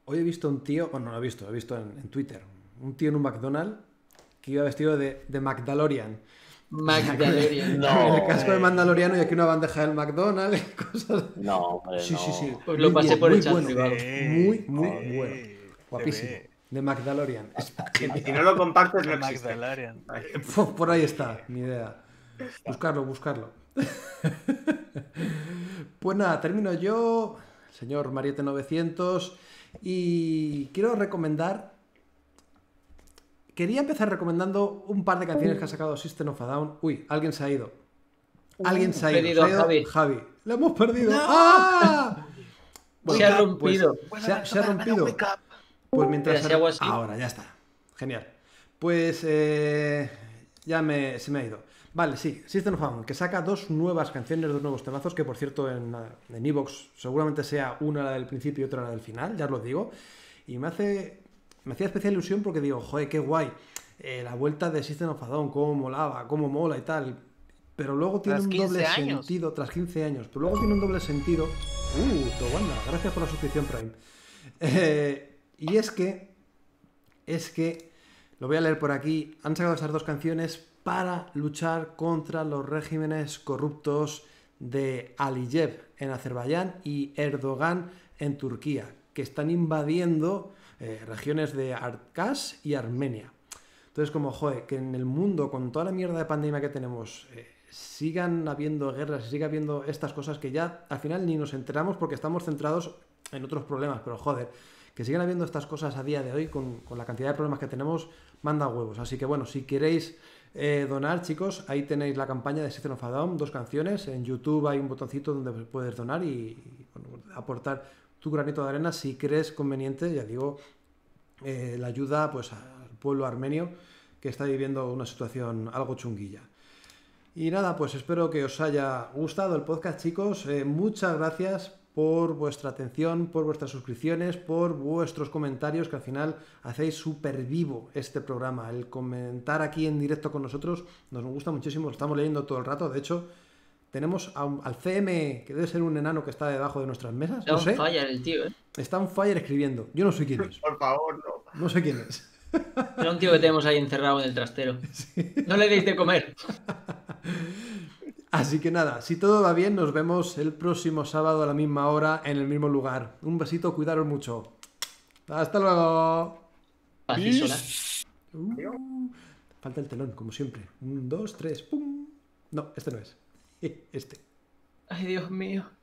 Hoy he visto un tío, bueno, no lo he visto, lo he visto en, en Twitter, un tío en un McDonald's que iba vestido de, de Magdalorian. Magdalorian, no. El casco de Mandaloriano y aquí una bandeja del McDonald's y cosas. No, hombre, sí, no. Sí, sí, pues lo pasé bien, por el chat. Bueno, muy, muy eh, bueno. Guapísimo. De Magdalorian. Si no lo compartes, no existe. Por ahí está, ni idea. Buscarlo, buscarlo. Pues nada, termino yo, señor Mariette novecientos, y quiero recomendar, quería empezar recomendando un par de canciones que ha sacado System of a Down. Uy, alguien se ha ido, alguien se ha ido, se ha ido Javi. Javi, lo hemos perdido. No. ¡Ah! Bueno, se ha rompido, pues, se, ha, se ha rompido. Pues mientras ahora ya está, genial. Pues eh, ya me, se me ha ido. Vale, sí, System of a Down, que saca dos nuevas canciones, dos nuevos temazos, que por cierto en Evox en seguramente sea una la del principio y otra la del final, ya os lo digo. Y me hace me hacía especial ilusión porque digo, joder, qué guay, eh, la vuelta de System of a Down, cómo molaba, cómo mola y tal. Pero luego tiene un doble años. sentido, tras quince años, pero luego tiene un doble sentido. Uh, Towanda, gracias por la suscripción Prime. Eh, y es que, es que, lo voy a leer por aquí, han sacado esas dos canciones para luchar contra los regímenes corruptos de Aliyev en Azerbaiyán y Erdogan en Turquía, que están invadiendo eh, regiones de Arkash y Armenia. Entonces, como, joder, que en el mundo, con toda la mierda de pandemia que tenemos, eh, sigan habiendo guerras y siga habiendo estas cosas que ya al final ni nos enteramos porque estamos centrados en otros problemas, pero joder, que sigan habiendo estas cosas a día de hoy con, con la cantidad de problemas que tenemos, manda huevos. Así que bueno, si queréis eh, donar, chicos, ahí tenéis la campaña de System of a Down, dos canciones, en YouTube hay un botoncito donde puedes donar y, y bueno, aportar tu granito de arena si crees conveniente, ya digo, eh, la ayuda pues al pueblo armenio que está viviendo una situación algo chunguilla. Y nada, pues espero que os haya gustado el podcast, chicos. Eh, muchas gracias por vuestra atención, por vuestras suscripciones, por vuestros comentarios, que al final hacéis súper vivo este programa. El comentar aquí en directo con nosotros nos gusta muchísimo, lo estamos leyendo todo el rato. De hecho, tenemos a un, al C M, que debe ser un enano que está debajo de nuestras mesas. Está no sé. on fire el tío, ¿eh? Está on fire escribiendo. Yo no sé quién es. Por favor, no. No sé quién es. Era un tío que tenemos ahí encerrado en el trastero. Sí. No le deis de comer. Así que nada, si todo va bien, nos vemos el próximo sábado a la misma hora, en el mismo lugar. Un besito, cuidaros mucho. ¡Hasta luego! Uh, falta el telón, como siempre. Un, dos, tres, pum. No, este no es. Este. Ay, Dios mío.